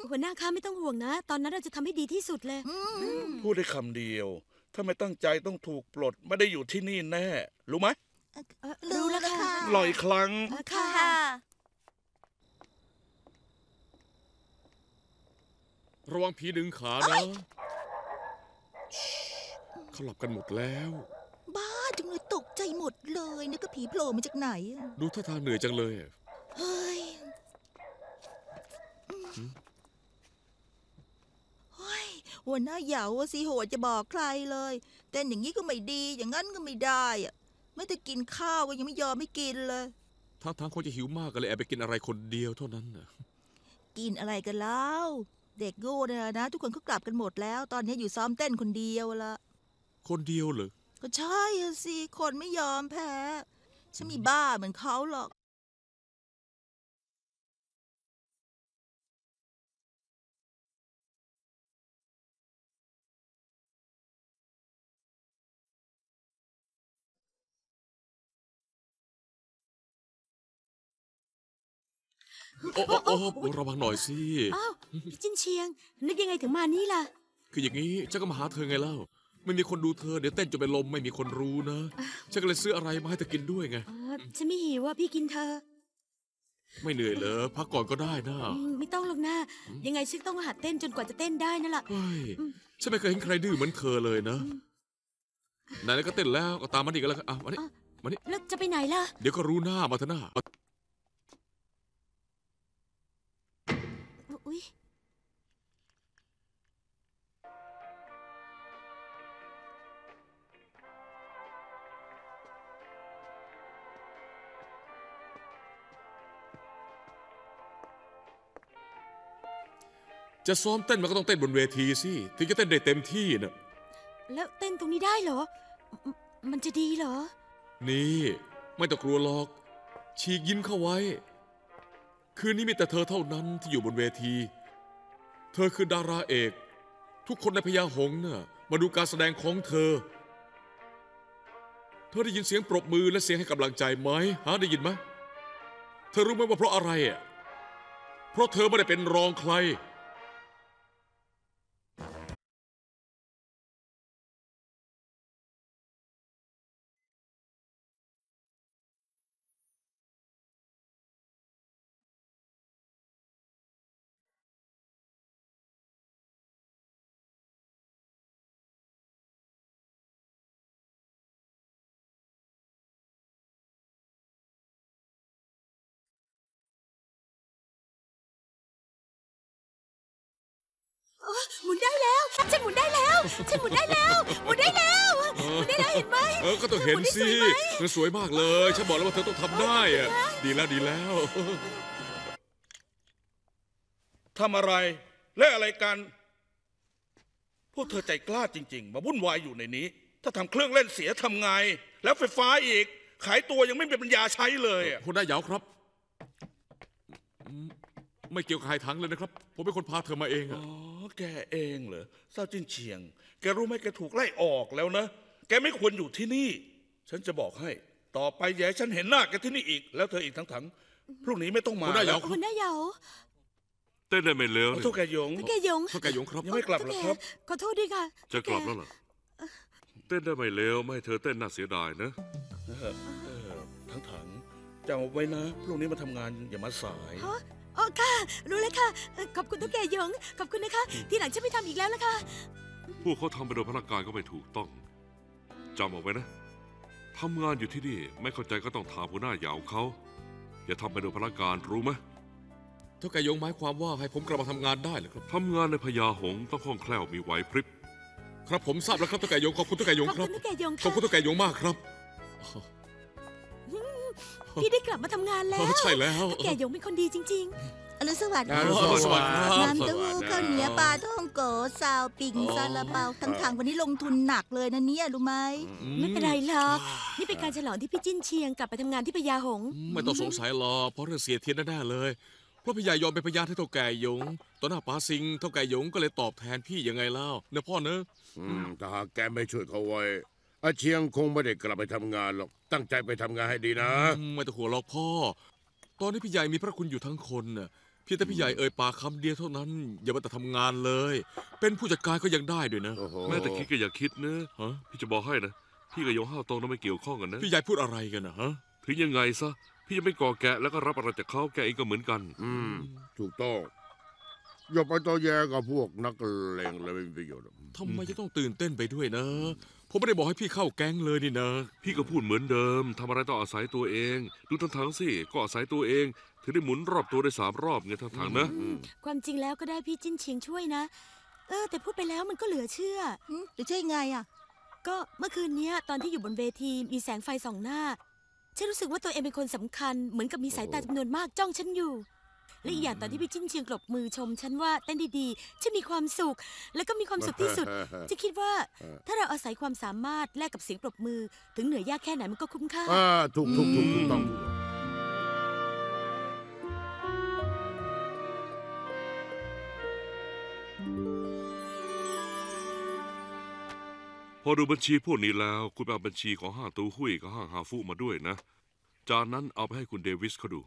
หัวหน้าข้าไม่ต้องห่วงนะตอนนั้นเราจะทำให้ดีที่สุดเลยพูดได้คำเดียวถ้าไม่ตั้งใจต้องถูกปลดไม่ได้อยู่ที่นี่แน่รู้ไหมรู้แล้วค่ะลอยครั้งค่ะระวังผีดึงขานะเขาหลับกันหมดแล้วบ้าจังเลยตกใจหมดเลยนึกว่าผีโผล่มาจากไหนดูท่าทางเหนื่อยจังเลยเฮ้ยหัวหน้าเหยาสิโหดจะบอกใครเลยแต่อย่างนี้ก็ไม่ดีอย่างนั้นก็ไม่ได้อะไม่ได้กินข้าวก็ยังไม่ยอมไม่กินเลยทั้งคนจะหิวมากก็เลยแอบไปกินอะไรคนเดียวเท่านั้นนะกินอะไรกันแล้วเด็กโง่เนี่ยนะทุกคนก็กลับกันหมดแล้วตอนนี้อยู่ซ้อมเต้นคนเดียวละคนเดียวเหรอก็ใช่สิคนไม่ยอมแพ้ฉันมีบ้าเหมือนเขาหรอกโอ้ระวังหน่อยสิอ้าวพี่จินเชียงนึกยังไงถึงมานี่ล่ะคืออย่างนี้ฉันก็มาหาเธอไงเล่าไม่มีคนดูเธอเดี๋ยวเต้นจนเป็นลมไม่มีคนรู้นะฉันก็เลยซื้ออะไรมาให้เธอกินด้วยไงฉันไม่หิวว่าพี่กินเธอไม่เหนื่อยเหรอพักก่อนก็ได้นะไม่ต้องหรอกนะยังไงฉันต้องหัดเต้นจนกว่าจะเต้นได้นั่นแหละฉันไม่เคยเห็นใครดื้อเหมือนเธอเลยนะไหนแล้วก็เต้นแล้วก็ตามมาดิกันแล้วเอามาดิแล้วจะไปไหนล่ะเดี๋ยวก็รู้หน้ามาเถอะหน้าจะซ้อมเต้นมันก็ต้องเต้นบนเวทีสิถึงจะเต้นได้เต็มที่นะแล้วเต้นตรงนี้ได้เหรอมันจะดีเหรอนี่ไม่ต้องกลัวหรอกฉีกยิ้มเข้าไว้คืนนี้มีแต่เธอเท่านั้นที่อยู่บนเวทีเธอคือดาราเอกทุกคนในพญาหงส์น่ะมาดูการแสดงของเธอเธอได้ยินเสียงปรบมือและเสียงให้กำลังใจไหมได้ยินไหมเธอรู้ไหมว่าเพราะอะไรอ่ะเพราะเธอไม่ได้เป็นรองใครหมุนได้แล้วฉันหมุนได้แล้วฉันหมุนได้แล้วหมุนได้แล้วหมุนได้แล้วเห็นไหมก็ต้องเห็นสิเธอสวยมากเลยฉันบอกแล้วว่าเธอต้องทำได้อะดีแล้วทำอะไรและอะไรกันพวกเธอใจกล้าจริงๆมาวุ่นวายอยู่ในนี้ถ้าทำเครื่องเล่นเสียทำไงแล้วไฟฟ้าอีกขายตัวยังไม่เป็นปัญญาใช้เลยคุณได้เหยาครับไม่เกี่ยวกับหายถังเลยนะครับผมเป็นคนพาเธอมาเองแกเองเหรอเศร้าจินเฉียงแกรู้ไหมแกถูกไล่ออกแล้วนะแกไม่ควรอยู่ที่นี่ฉันจะบอกให้ต่อไปอย่าให้ฉันเห็นหน้าแกที่นี่อีกแล้วเธออีกทั้งพรุ่งนี้ไม่ต้องมาคุณได้เหยา เต้นได้ไม่เร็วเลย โทษแกหยง โทษแกหยง โทษแกหยงครับ ยังไม่กลับหรอครับขอโทษด้วยค่ะจะกลับแล้วเหรอเต้นได้ไม่เร็วไม่เธอเต้นน่าเสียดายนะทั้งจำเอาไว้นะพรุ่งนี้มาทำงานอย่ามาสายอ๋อค่ะรู้เลยค่ะขอบคุณทุกแกหยงขอบคุณนะคะที่หลังฉันไม่ทำอีกแล้วนะคะพวกเขาทำไปโดยพนักงานก็ไม่ถูกต้องจำเอาไว้นะทำงานอยู่ที่นี่ไม่เข้าใจก็ต้องถามหัวหน้าเหยาเขาอย่าทำไปโดยพนักงานรู้ไหมทุกแกหยงหมายความว่าให้ผมกลับมาทำงานได้หรือครับทำงานในพญาหงต้องคล่องแคล่วมีไหวพริบครับผมทราบแล้วครับทุกแกหยงขอบคุณทุกแกหยงครับขอบคุณทุกแกหยงมากครับพี่ได้กลับมาทำงานแล้วใช่แล้วแกหยงเป็นคนดีจริงๆอรุณสวัสดิ์น้ำเต้าหู้ข้าวเหนียวปลาท่องโกซาวปิ่งซาลาเปาทั้งๆวันนี้ลงทุนหนักเลยนะเนี่ยรู้ไหมไม่เป็นไรหรอกนี่เป็นการฉลองที่พี่จิ้นเชียงกลับไปทำงานที่พญาหงไม่ต้องสงสัยหรอกเพราะเรื่องเสียเทียนแน่ๆเลยเพราะพญายอมเป็นพญาให้เท่าแก่หยงต่อหน้าป้าซิงเท่าแก่หยงก็เลยตอบแทนพี่ยังไงเล่านะพ่อเนอะแต่หากแกไม่ช่วยเขาไว้อาเชียงคงไม่ได้กลับไปทำงานหรอกตั้งใจไปทำงานให้ดีนะไม่ต้องห่วงหรอกพ่อตอนนี้พี่ใหญ่มีพระคุณอยู่ทั้งคนน่ะเพียงแต่พี่ใหญ่เอ่ยปากคำเดียวเท่านั้นอย่ามาแต่ทำงานเลยเป็นผู้จัดการก็ยังได้ด้วยนะแม้แต่คิดก็อย่าคิดนะพี่จะบอกให้นะพี่กับโยงห้าวตองนั้นไม่เกี่ยวข้องกันนะพี่ใหญ่พูดอะไรกันนะฮะถึงยังไงซะพี่ยังไม่ก่อแกะแล้วก็รับอะไรจากเขาแกเองก็เหมือนกันถูกต้องอย่าไปต่อแย่กับพวกนักเลงเลยไม่มีประโยชน์ทำไมจะต้องตื่นเต้นไปด้วยนะผมไม่ได้บอกให้พี่เข้าแก๊งเลยนี่นะพี่ก็พูดเหมือนเดิมทำอะไรต้องอาศัยตัวเองดูทั้งทางสิก็อาศัยตัวเองถึงได้หมุนรอบตัวได้3 รอบไงทั้งทางนะความจริงแล้วก็ได้พี่จิ้นเชียงช่วยนะแต่พูดไปแล้วมันก็เหลือเชื่อหรือใช่ไงอ่ะก็เมื่อคืนนี้ตอนที่อยู่บนเวทีมีแสงไฟส่องหน้าฉันรู้สึกว่าตัวเองเป็นคนสำคัญเหมือนกับมีสายตาจำนวนมากจ้องฉันอยู่และอีกอย่างตอนที่พี่จิ้นเชียงกลบมือชมฉันว่าเต้นดีๆฉันมีความสุขแล้วก็มีความสุขที่สุดจะคิดว่าถ้าเราอาศัยความสามารถแลกกับเสียงปรบมือถึงเหนื่อยยากแค่ไหนมันก็คุ้มค่าถูกต้องพอดูบัญชีพวกนี้แล้วคุณเอาบัญชีของห้างตู้หุ้ยกับห้างฮาฟุมาด้วยนะจากนั้นเอาไปให้คุณเดวิสเขาดู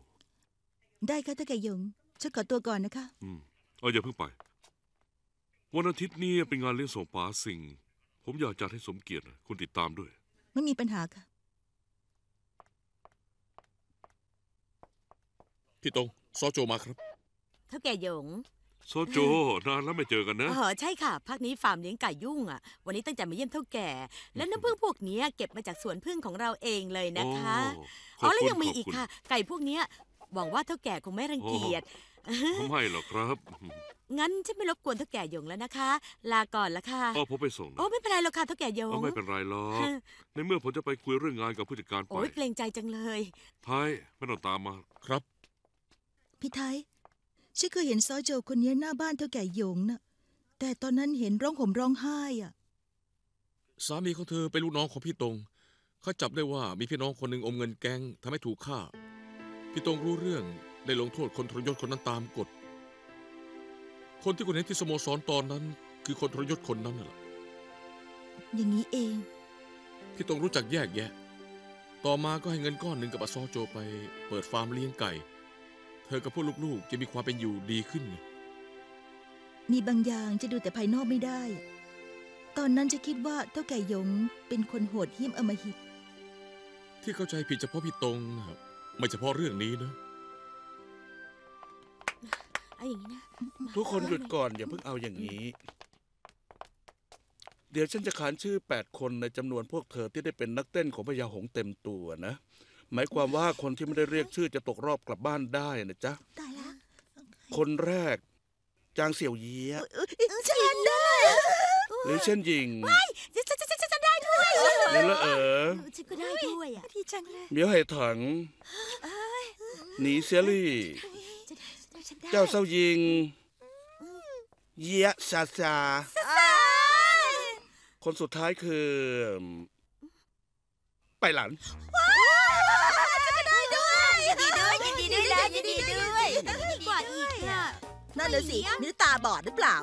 ได้ค่ะท่านแกหยงฉันขอตัวก่อนนะคะอย่าเพิ่งไปวันอาทิตย์นี้เป็นงานเลี้ยงส่งป๋าสิงผมอยากจัดให้สมเกียรติคุณติดตามด้วยไม่มีปัญหาค่ะพี่ตงซอโจมาครับท่านแกหยงซอโจนานแล้วไม่เจอกันนะใช่ค่ะพักนี้ฟาร์มเลี้ยงไก่ยุ่งอ่ะวันนี้ตั้งใจมาเยี่ยมเท่าแก่และน้ำผึ้งพวกนี้เก็บมาจากสวนผึ้งของเราเองเลยนะคะแล้วยังมีอีกค่ะไก่พวกนี้หวังว่าเท่าแก่คงไม่รังเกียจไม่หรอกครับงั้นฉันไม่รบกวนเท่าแก่หยงแล้วนะคะลาก่อนละค่ะผมไปส่งนะไม่เป็นไรหรอกค่ะเท่าแก่หยงไม่เป็นไรหรอกในเมื่อผมจะไปคุยเรื่องงานกับผู้จัดการไปเกรงใจจังเลยไทยไม่ต้องตามมาครับพี่ไทยฉันเคยเห็นซอโจคนนี้หน้าบ้านเท่าแก่หยงนะแต่ตอนนั้นเห็นร้องห่มร้องไห้อ่ะสามีของเธอเป็นลูกน้องของพี่ตงเขาจับได้ว่ามีพี่น้องคนหนึ่งอมเงินแก๊งทำให้ถูกฆ่าพี่ตงรู้เรื่องได้ลงโทษคนทรยศคนนั้นตามกฎคนที่คุณเห็นที่สโมสรตอนนั้นคือคนทรยศคนนั้นน่ะอย่างนี้เองพี่ตงรู้จักแยกแยะต่อมาก็ให้เงินก้อนหนึ่งกับอาซอโจไปเปิดฟาร์มเลี้ยงไก่เธอกับพวกลูกๆจะมีความเป็นอยู่ดีขึ้นมีบางอย่างจะดูแต่ภายนอกไม่ได้ตอนนั้นจะคิดว่าเท่าแก่หยงเป็นคนโหดเหี้ยมอำมหิตที่เข้าใจผิดเฉพาะพี่ตงไม่เฉพาะเรื่องนี้นะทุกคนหยุดก่อนอย่าเพิ่งเอาอย่างนี้เดี๋ยวฉันจะขานชื่อ8 คนในจำนวนพวกเธอที่ได้เป็นนักเต้นของพญาหงส์เต็มตัวนะหมายความว่าคนที่ไม่ได้เรียกชื่อจะตกรอบกลับบ้านได้นะจ๊ะคนแรกจางเสี่ยวเยียฉันได้หรือเช่นยิงนี่ละฉันก็ได้ด้วยอ่ะดีจังเลยเมียวไห่ถังหนีเซรี่เจ้าเซายิงเยะซาซาคนสุดท้ายคือไปหลังฉันก็ได้ด้วยยินดีด้วยดีกว่าอีกอ่ะนั่นเลยสินี่ตาบอดหรือเปล่า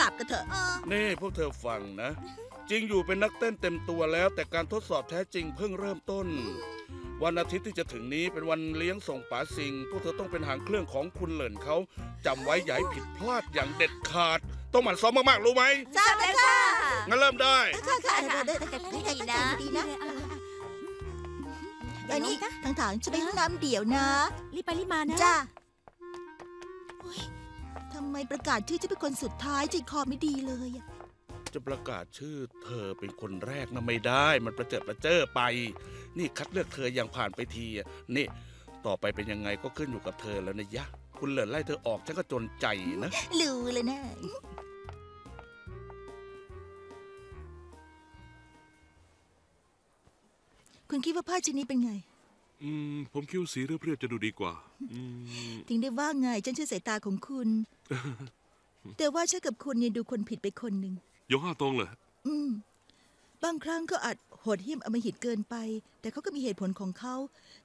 กลับกันเถอะนี่พวกเธอฟังนะจริงอยู่เป็นนักเต้นเต็มตัวแล้วแต่การทดสอบแท้จริงเพิ่งเริ่มต้น วันอาทิตย์ที่จะถึงนี้เป็นวันเลี้ยงส่งป๋าซิงพวกเธอต้องเป็นหางเครื่องของคุณเหลินเขาจำไว้อย่าให้ผิดพลาดอย่างเด็ดขาดต้องหมั่นซ้อมมากๆรู้ไหมใช่เลยค่ะงั้นเริ่มได้ค่ะดีนะดีนะแล้วนี่ถังๆจะไปห้องน้ำเดี่ยวนะรีบไปรีบมานะจ้าทำไมประกาศชื่อจะเป็นคนสุดท้ายใจคอไม่ดีเลยจะประกาศชื่อเธอเป็นคนแรกนะไม่ได้มันประเจิดประเจ้อไปนี่คัดเลือกเธออย่างผ่านไปทีนี่ต่อไปเป็นยังไงก็ขึ้นอยู่กับเธอแล้วนะยะคุณเหลินไล่เธอออกฉันก็จนใจนะรู้เลยนะคุณคิดว่าผ้าชิ้นนี้เป็นไงผมคิดว่าสีเรียบๆจะดูดีกว่าถึงได้ว่าไงฉันเชื่อสายตาของคุณแต่ว่าฉันกับคุณเนี่ยดูคนผิดไปคนหนึ่งยกห้าตรงเลยบางครั้งก็อาจโหดเหี้ยมอำมหิตเกินไปแต่เขาก็มีเหตุผลของเขา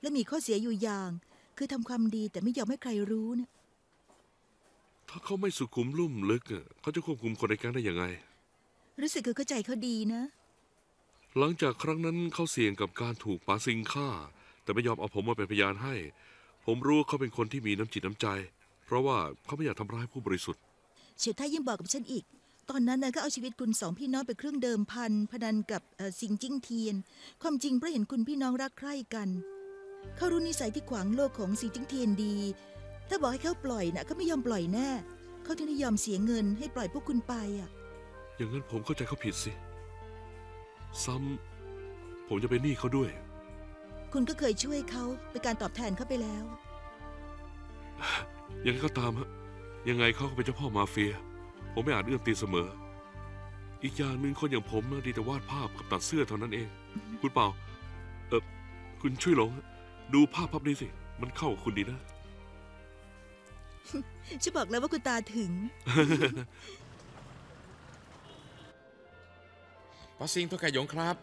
และมีข้อเสียอยู่อย่างคือทำความดีแต่ไม่ยอมให้ใครรู้นะถ้าเขาไม่สุขุมลุ่มลึกเขาจะควบคุมคนในแก๊งได้ยังไงรู้สึกคือเข้าใจเขาดีนะหลังจากครั้งนั้นเขาเสี่ยงกับการถูกป๋าซิงฆ่าแต่ไม่ยอมเอาผมมาเป็นพยานให้ผมรู้เขาเป็นคนที่มีน้ำจิตน้ำใจเพราะว่าเขาไม่อยากทำร้ายผู้บริสุทธิ์เฉียวท่ายิ่งบอกกับฉันอีกตอนนั้นนายก็เอาชีวิตคุณสองพี่น้องไปเครื่องเดิมพันพนันกับสิงจิ้งเทียนความจริงเพราะเห็นคุณพี่น้องรักใคร่กันเขารู้นิสัยที่ขวางโลกของสิงจิ้งเทียนดีถ้าบอกให้เขาปล่อยนะก็ไม่ยอมปล่อยแน่เขาถึงได้ยอมเสียเงินให้ปล่อยพวกคุณไปอย่างนั้นผมเข้าใจเขาผิดสิซ้ำผมจะเป็นหนี้เขาด้วยคุณก็เคยช่วยเขาเป็นการตอบแทนเขาไปแล้วยังไงก็ตามฮะยังไงเขาก็เป็นเจ้าพ่อมาเฟียผมไม่อาจเอื้อมตีเสมออีกอย่างหนึ่งคนอย่างผมดีแต่วาดภาพกับตัดเสื้อเท่านั้นเองคุณเปล่าคุณช่วยหลงดูภาพภาพนี้สิมันเข้าคุณดีนะฉันบอกแล้วว่าคุณตาถึงป๋าซิงตัวไก่หยงครับ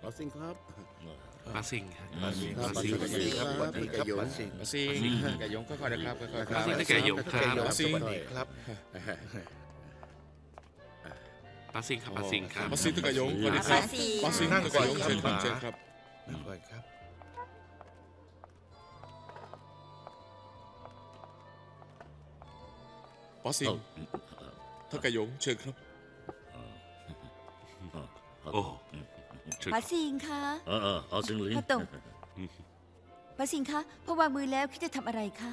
ป๋าซิงครับป๋าซิงครับป๋าซิงครับป๋าซิงครับป๋าซิงครับป๋าซิงป๋าซิงไก่หยงก็ค่อยนะครับค่อยๆครับป๋าซิงไก่หยงครับป๋าซิงครับป๋าซิงครับป๋าซิงครับป๋าซิงตัวไก่หยงก่อนนะครับป๋าซิงนั่งก่อนครับเชิญครับนั่งก่อนครับป๋าซิงตัวไก่หยงเชิญครับโอ้ป๋าซิงคะป๋าซิงลิงตงป๋าซิงคะพอวางมือแล้วคิดจะทำอะไรคะ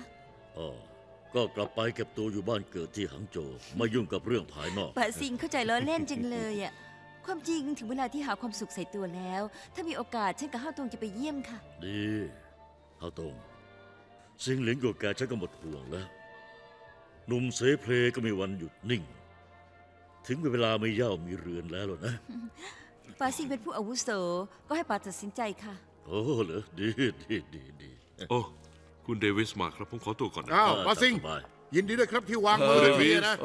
ก็กลับไปเก็บตัวอยู่บ้านเกิดที่หังโจวไม่ยุ่งกับเรื่องภายนอกป๋าซิงเข้าใจล้อเล่นจังเลยความจริงถึงเวลาที่หาความสุขใส่ตัวแล้วถ้ามีโอกาสฉันกับเฮาตงจะไปเยี่ยมค่ะดีเฮาตงซิงลิงกับแกฉันก็หมดห่วงแล้วหนุ่มเสเพลก็มีวันหยุดนิ่งถึงเวลาไม่ย่ามีเรือนแล้วหรอนะป๋าซิงเป็นผู้อาวุโสก็ให้ป๋าตัดสินใจค่ะโอ้เหรอดีโอ้คุณเดวิสมาครับผมขอตัวก่อนนะป๋าซิงยินดีด้วยครับที่วางมือเลยนะ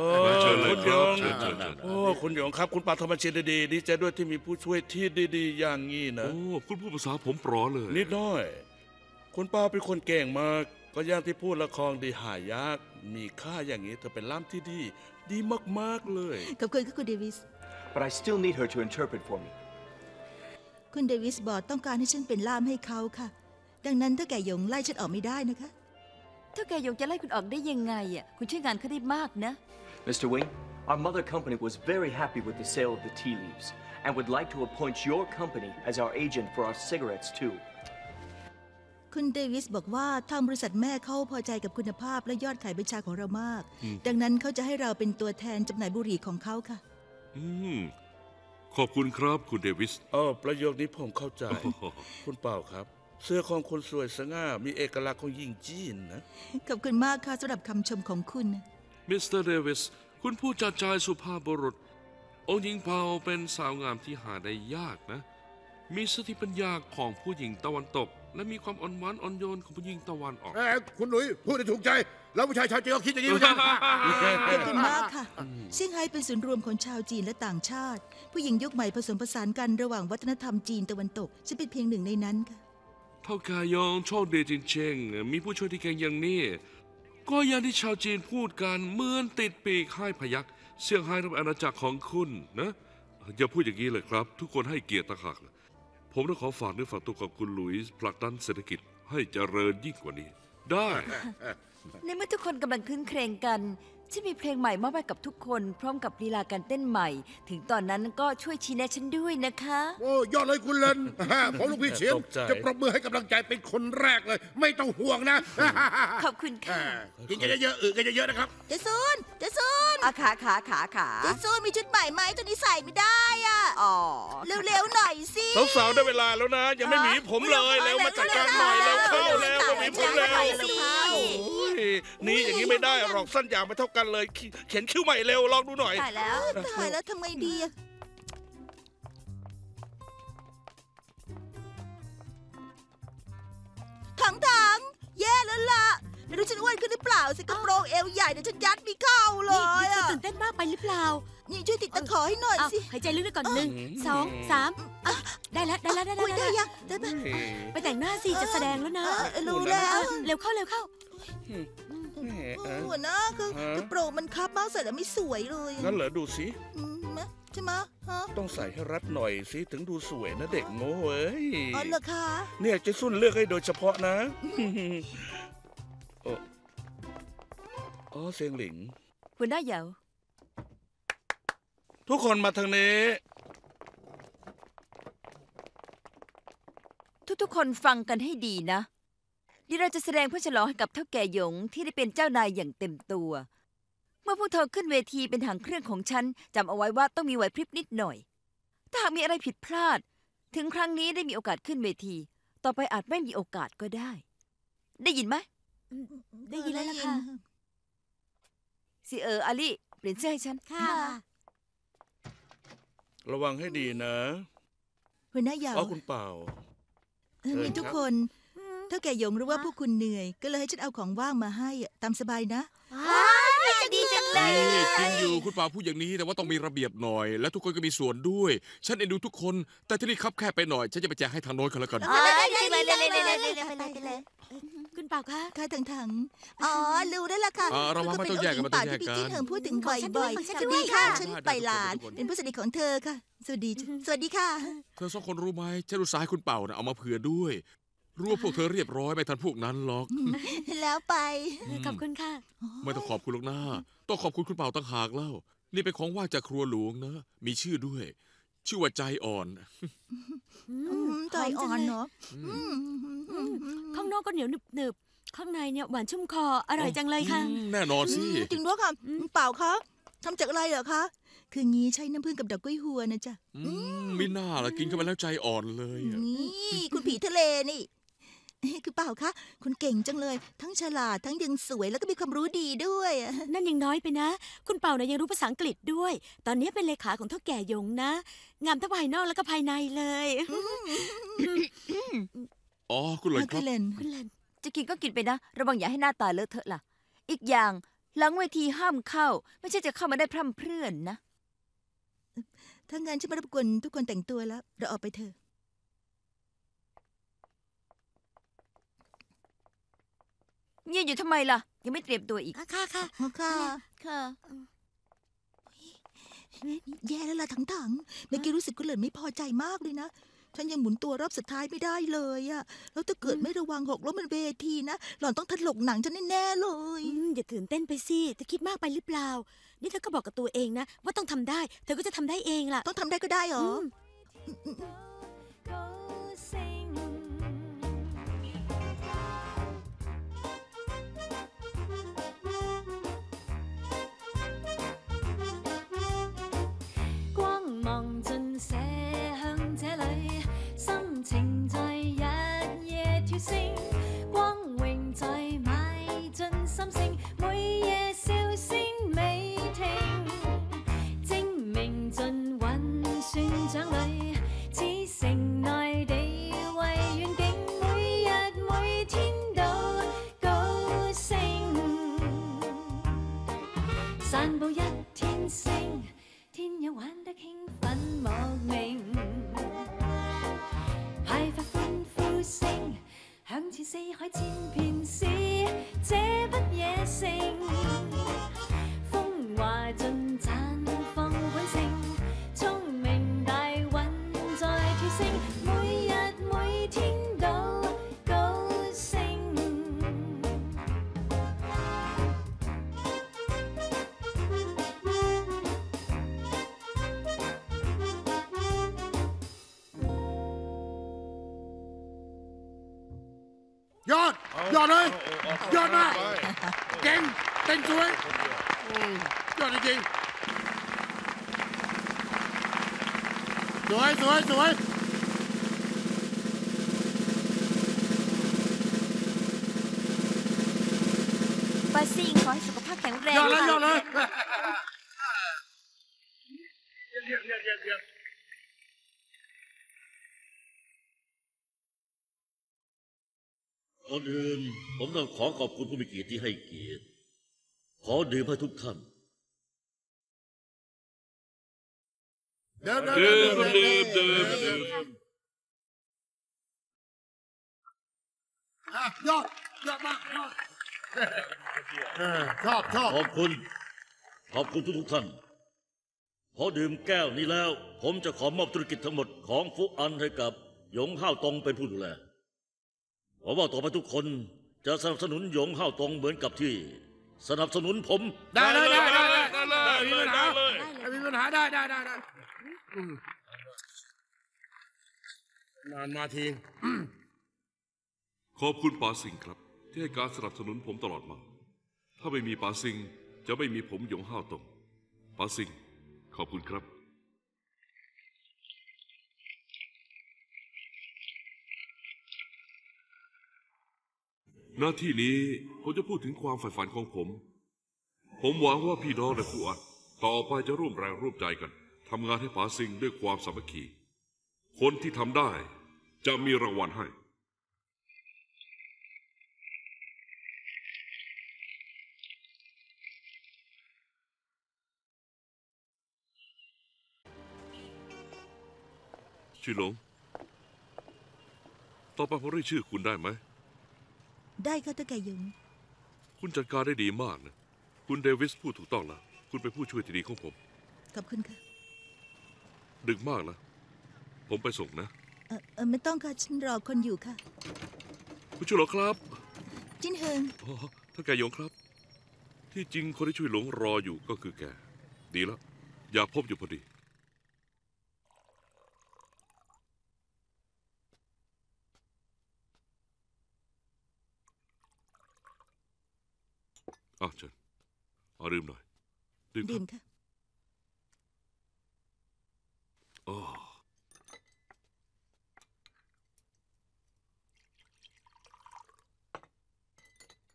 เชิญเลยครับโอ้คุณหยงครับคุณป๋าทำมาเชียร์ดีดีใจด้วยที่มีผู้ช่วยที่ดีๆอย่างงี้นะโอ้คุณพูดภาษาผมปลอเลยนิดหน่อยคุณป๋าเป็นคนเก่งมากก็ย่างที่พูดละครดีหายากมีค่าอย่างนี้เธอเป็นล่ามที่ดีมากๆเลยขอบคุณค่ะคุณเดวิส but I still need her to interpret for me คุณเดวิสบอกต้องการให้ฉันเป็นล่ามให้เขาค่ะดังนั้นถ้าแกหยงไล่ฉันออกไม่ได้นะคะถ้าแกหยงจะไล่คุณออกได้ยังไงคุณช่วยงานเขาได้มากนะ Mr. Wing our mother company was very happy with the sale of the tea leaves and would like to appoint your company as our agent for our cigarettes tooคุณเดวิสบอกว่าทางบริษัทแม่เขาพอใจกับคุณภาพและยอดขายบัญชาของเรามากดังนั้นเขาจะให้เราเป็นตัวแทนจำหน่ายบุหรี่ของเขาค่ะขอบคุณครับคุณเดวิสประโยคนี้ผมเข้าใจคุณเปล่าครับเสื้อของคนสวยสง่ามีเอกลักษณ์ของยิ่งจีนนะขอบคุณมากค่ะสำหรับคำชมของคุณมิสเตอร์เดวิสคุณผู้จัดจ่ายสุภาพบุรุษองค์หญิงเปาเป็นสาวงามที่หาได้ยากนะมีสติปัญญาของผู้หญิงตะวันตกและมีความอ่อนหวานอ่อนโยนของผู้หญิงตะวันออกคุณหลุยพูดได้ถูกใจแล้วผู้ชายชาวจีนเขาคิดอย่างนี้กันขอบคุณมากค่ะเซี่ยงไฮ้เป็นศูนย์รวมของชาวจีนและต่างชาติผู้หญิงยุคใหม่ผสมผสานกันระหว่างวัฒนธรรมจีนตะวันตกฉันเป็นเพียงหนึ่งในนั้นค่ะเท่ากายองโชคดีจริงๆมีผู้ช่วยที่เก่งอย่างนี้ก็อย่างที่ชาวจีนพูดกันเหมือนติดปีกให้พยักเซี่ยงไฮ้เป็นอาณาจักรของคุณนะอย่าพูดอย่างนี้เลยครับทุกคนให้เกียรติต่างหาก ผมต้องขอฝากเนื้อฝากตัวกับคุณหลุยส์ผลักดันเศรษฐกิจให้เจริญยิ่งกว่านี้ได้ในเมื่อทุกคนกำลังขึ้นเครงกันฉันมีเพลงใหม่มอบให้กับทุกคนพร้อมกับลีลาการเต้นใหม่ถึงตอนนั้นก็ช่วยชี้แนะฉันด้วยนะคะโอ้ยอดเลยคุณเลนผมลูกพี่เฉียนจะปรบมือให้กำลังใจเป็นคนแรกเลยไม่ต้องห่วงนะขอบคุณค่ะกินกันเยอะๆกันเยอะๆนะครับเจซูนเจซูนขาเจซูนมีชุดใหม่ไหมตัวนี้ใส่ไม่ได้อ่ะอ๋อเร็วๆหน่อยสิสาวๆได้เวลาแล้วนะยังไม่หนีผมเลยแล้วมาจัดการหน่อยแล้วเข้าแล้วหนีผมแล้วนี่อย่างนี้ไม่ได้หรอกสั้นยาวไม่เท่ากันเลยเขียนคิ้วใหม่เร็วลองดูหน่อยถ่ายแล้วทำไงดีถังแย่แล้วล่ะไม่รู้ฉันอ้วนขึ้นหรือเปล่าสิกระโปรงเอวใหญ่เดี๋ยวฉันยัดมีเข้าเลยนี่ตื่นเต้นมากไปหรือเปล่านี่ช่วยติดตะขอให้หน่อยสิหายใจลึกๆก่อน1 2 3ได้แล้วไปแต่งหน้าสิจะแสดงแล้วนะรู้แล้วเร็วเข้าหัวหน้าคือกระโปรงมันคับมากใส่แล้วไม่สวยเลยงั้นเหรอดูสิใช่ไหมต้องใส่ให้รัดหน่อยสิถึงดูสวยนะเด็กโง่เอ้ยอ๋อเหรอคะเนี่ยจะซุ่นเลือกให้โดยเฉพาะนะอ๋อเซียงหลิงหัวหน้าเหยาทุกคนมาทางนี้ทุกคนฟังกันให้ดีนะเดี๋ยวเราจะแสดงเพื่อฉลองให้กับเท่าแก่หยงที่ได้เป็นเจ้านายอย่างเต็มตัวเมื่อพวกเธอขึ้นเวทีเป็นหางเครื่องของฉันจำเอาไว้ว่าต้องมีไหวพริบนิดหน่อยถ้าหากมีอะไรผิดพลาดถึงครั้งนี้ได้มีโอกาสขึ้นเวทีต่อไปอาจไม่มีโอกาสก็ได้ได้ยินไหมได้ยินแล้วล่ะค่ะซีอาลี่เปลี่ยนเสื้อให้ฉันค่ะระวังให้ดีนะหัวหน้าเหยาคุณเป่านี่ทุกคนเท่าแก่หยงรู้ว่าพวกคุณเหนื่อยก็เลยให้ฉันเอาของว่างมาให้ตามสบายนะดีจังเลยจริงอยู่คุณป่าพูดอย่างนี้แต่ว่าต้องมีระเบียบหน่อยและทุกคนก็มีส่วนด้วยฉันเอ็นดูทุกคนแต่ที่นี่คับแคบไปหน่อยฉันจะไปแจกให้ทางโน้นกันแล้วกันเลยคุณป่าคะค่ะถังอ๋อรู้ได้ละค่ะเราว่ามันต้องแยกกันป่าที่พี่จิ้นเหิมพูดถึงบ่อยๆสวัสดีค่ะฉันไปหลานเป็นผู้สนิทของเธอค่ะสวัสดีค่ะเธอสองคนรู้ไหมฉันรู้สายคุณเป่านะเอามาเผื่อด้วยรู้ว่าพวกเธอเรียบร้อยไม่ทันพวกนั้นหรอกแล้วไปขอบคุณค่ะไม่ต้องขอบคุณหรอกนะต้องขอบคุณคุณเป่าต่างหากเล่านี่เป็นของว่าจากครัวหลวงนะมีชื่อด้วยชื่อว่าใจอ่อนใจอ่อนเนาะข้างนอกก็เหนียวหนึบๆข้างในเนี่ยหวานชุ่มคออร่อยจังเลยค่ะแน่นอนสิจริงด้วยค่ะเป่าคะทำจากอะไรเหรอคะคืองี้ใช้น้ำผึ้งกับดอกกล้วยหัวนะจ๊ะไม่น่าละกินเข้าไปแล้วใจอ่อนเลยนี่คุณผีทะเลนี่คือเปล่าคะคุณเก่งจังเลยทั้งฉลาดทั้งยังสวยแล้วก็มีความรู้ดีด้วยนั่นยังน้อยไปนะคุณเป่าเนี่ยยังรู้ภาษาอังกฤษด้วยตอนนี้เป็นเลขาของเท่าแก่ยงนะงามทั้งภายนอกแล้วก็ภายในเลยอ๋อคุณเลยครับจะกินก็กินไปนะระวังอย่าให้หน้าตาเลอะเทอะล่ะอีกอย่างหลังเวทีห้ามเข้าไม่ใช่จะเข้ามาได้พร่ำเพรื่อนนะถ้างั้นฉันไม่รบกวนทุกคนแต่งตัวแล้วเราออกไปเถอะเงียบอยู่ทำไมล่ะยังไม่เตรียมตัวอีกค่ะแย่แล้วล่ะถังเมื่อกี้รู้สึกก็เลยไม่พอใจมากเลยนะฉันยังหมุนตัวรอบสุดท้ายไม่ได้เลยอะแล้วถ้าเกิดไม่ระวังหกล้มบนเวทีนะหล่อนต้องถลกหนังฉันแน่ๆเลยอย่าตื่นเต้นไปสิเธอคิดมากไปหรือเปล่านี่เธอก็บอกกับตัวเองนะว่าต้องทำได้เธอก็จะทำได้เองล่ะต้องทำได้ก็ได้หรอ每日ยอดยอดเลยยอดมากเก่งเต้นสวยยอดจริงๆสวยสวยสวยป้าซิ่งขอให้สุขภาพแข็งแรงยอดเลยยอดเลยก่อนอื่นผมต้องขอขอบคุณผู้มีเกียรติที่ให้เกียรติขอดื่มให้ทุกท่านดื่มยอดยอดมากยอดชอบขอบคุณทุกท่านพอดื่มแก้วนี้แล้วผมจะขอมอบธุรกิจทั้งหมดของฟุอันให้กับหยงห้าวตงเป็นผู้ดูแลผมว่าต่อไปทุกคนจะสนับสนุนหยงห้าวตงเหมือนกับที่สนับสนุนผมได้เลยนานมาทีขอบคุณป๋าสิงครับที่ให้การสนับสนุนผมตลอดมาถ้าไม่มีป๋าสิงจะไม่มีผมหยงห้าวตงป๋าสิงขอบคุณครับหน้าที่นี้ผมจะพูดถึงความฝันของผมหวังว่าพี่น้องและผู้อ่านต่อไปจะร่วมแรงร่วมใจกันทำงานให้ป๋าซิงด้วยความสามัคคีคนที่ทำได้จะมีรางวัลให้ชิหลงต่อไปผมเรียกชื่อคุณได้ไหมได้ค่ะตะแกยงคุณจัดการได้ดีมากนะคุณเดวิสพูดถูกต้องแล้วคุณเป็นผู้ช่วยที่ดีของผมขอบคุณค่ะดึกมากแล้วผมไปส่งนะไม่ต้องค่ะฉันรอคนอยู่ค่ะคุณช่วยหลงครับจินเฮิงตะแกยงครับที่จริงคนที่ช่วยหลงรออยู่ก็คือแกดีแล้วอยากพบอยู่พอดีเชิญเอาดื่มหน่อยดื่มค่ะว้าวหัวเตียวใกล้ก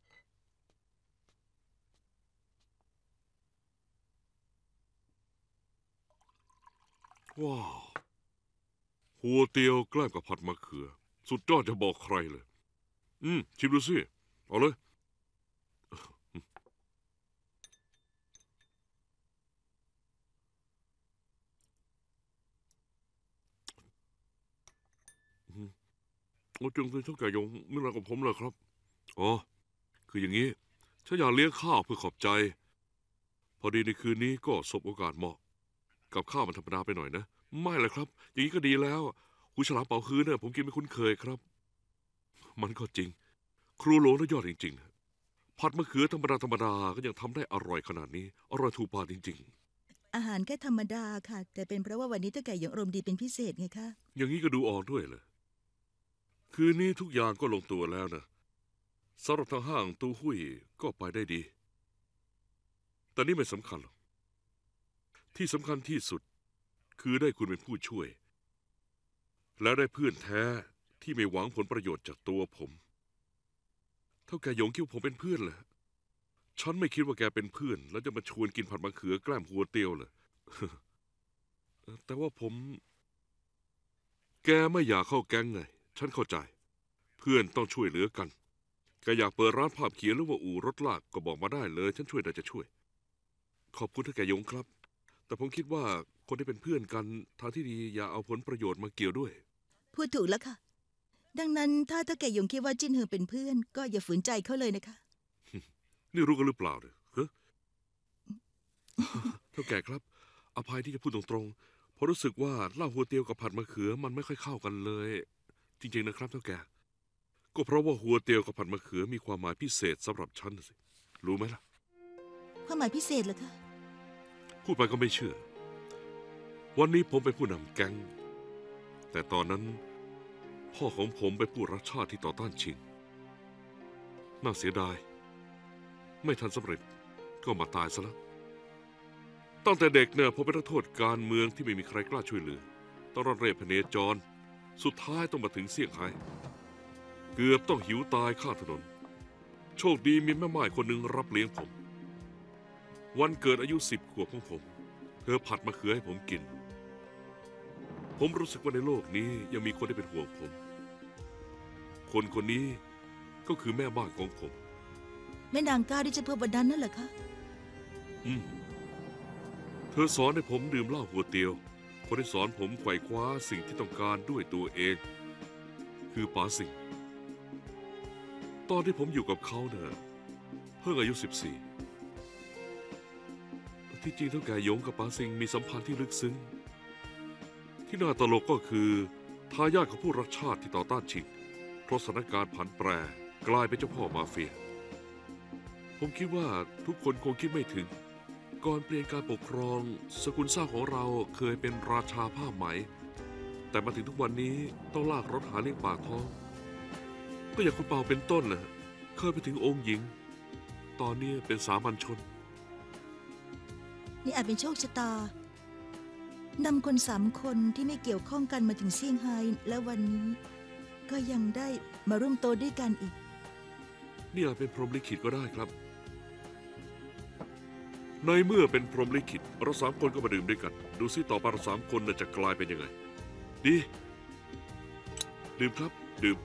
ับผัดมะเขือสุดยอดจะบอกใครเลยชิมดูสิเอาเลยจึงเป็นเท่าแก่ยงไม่รักกับผมเลยครับคืออย่างนี้ฉันอยากเลี้ยงข้าวเพื่อขอบใจพอดีในคืนนี้ก็สบโอกาสเหมาะกับข้าวมันธรรมดาไปหน่อยนะไม่เลยครับอย่างนี้ก็ดีแล้วคุณฉลาดเป่าคืนเนี่ยผมกินไม่คุ้นเคยครับมันก็จริงครูหลวงน่ายอดจริงๆผัดมะเขือธรรมดาก็ยังทำได้อร่อยขนาดนี้อร่อยถูกปากจริงๆอาหารแค่ธรรมดาค่ะแต่เป็นเพราะว่าวันนี้เท่าแก่ยงอารมณ์ดีเป็นพิเศษไงคะอย่างนี้ก็ดูออกด้วยเลยคืนนี้ทุกอย่างก็ลงตัวแล้วนะสำหรับทางห้างตูหุ่ยก็ไปได้ดีแต่นี่ไม่สำคัญหรอกที่สำคัญที่สุดคือได้คุณเป็นผู้ช่วยและได้เพื่อนแท้ที่ไม่หวังผลประโยชน์จากตัวผมเท่าแกหยงคิดผมเป็นเพื่อนเหรอฉันไม่คิดว่าแกเป็นเพื่อนแล้วจะมาชวนกินผัดมะเขือแกล้มหัวเตียวเหรอ แต่ว่าผมแกไม่อยากเข้าแก๊งไงฉันเข้าใจเพื่อนต้องช่วยเหลือกันแกอยากเปิดร้านภาพเขียนหรือว่าอู่รถลากก็บอกมาได้เลยฉันช่วยได้จะช่วยขอบคุณท่านแกยงครับแต่ผมคิดว่าคนที่เป็นเพื่อนกันทางที่ดีอย่าเอาผลประโยชน์มาเกี่ยวด้วยพูดถูกแล้วค่ะดังนั้นถ้าท่านแกยงคิดว่าจิ้นเหิงเป็นเพื่อนก็อย่าฝืนใจเขาเลยนะคะนี่รู้กันหรือเปล่าเนี่ยเท่าแกครับอภัยที่จะพูดตรงๆเพราะรู้สึกว่าลาบหัวเตียวกับผัดมะเขือมันไม่ค่อยเข้ากันเลยจริงๆนะครับเท่าแกก็เพราะว่าหัวเตียวกับผัดมะเขือมีความหมายพิเศษสำหรับฉันสิรู้ไหมล่ะความหมายพิเศษเหรอคะพูดไปก็ไม่เชื่อวันนี้ผมเป็นผู้นำแก๊งแต่ตอนนั้นพ่อของผมเป็นผู้รักชาติที่ต่อต้านชิง น่าเสียดายไม่ทันสำเร็จก็มาตายซะแล้วตั้งแต่เด็กเนี่ยผมเป็นนักโทษการเมืองที่ไม่มีใครกล้าช่วยเหลือต้องร่อนเร่พเนจรสุดท้ายต้องมาถึงเซี่ยงไฮ้เกือบต้องหิวตายข้างถนนโชคดีมีแม่ม่ายคนหนึ่งรับเลี้ยงผมวันเกิดอายุ10 ขวบของผมเธอผัดมะเขือให้ผมกินผมรู้สึกว่าในโลกนี้ยังมีคนที่เป็นห่วงผมคนคนนี้ก็คือแม่บ้านของผมแม่นางก้าที่จะเพิ่มวันนั้นนั่นเหรอคะเธอสอนให้ผมดื่มเหล้าหัวเตียวคนที่สอนผมไขว่คว้าสิ่งที่ต้องการด้วยตัวเองคือป๋าสิงตอนที่ผมอยู่กับเขาเนี่ยเพิ่งอายุ14ที่จริงเท่าแก่หยงกับป๋าสิงมีสัมพันธ์ที่ลึกซึ้งที่น่าตลกก็คือทายาทของผู้รักชาติที่ต่อต้านฉิงเพราะสถานการณ์ผันแปรกลายเป็นเจ้าพ่อมาเฟียผมคิดว่าทุกคนคงคิดไม่ถึงก่อนเปลี่ยนการปกครองสกุลซ่าของเราเคยเป็นราชาผ้าไหมแต่มาถึงทุกวันนี้ต้องลากรถหาเลี้ยงปากท้องก็อย่างคุณเปาเป็นต้นนะเคยไปถึงองค์หญิงตอนนี้เป็นสามัญชนนี่อาจเป็นโชคชะตานำคน3 คนที่ไม่เกี่ยวข้องกันมาถึงเซี่ยงไฮ้และวันนี้ก็ยังได้มาร่วมโตด้วยกันอีกนี่อาจเป็นพรหมลิขิตก็ได้ครับในเมื่อเป็นพรหมลิขิตเรา3 คนก็มาดื่มด้วยกันดูซิต่อไปเรา3 คนจะกลายเป็นยังไงดีดื่มครับดื่ม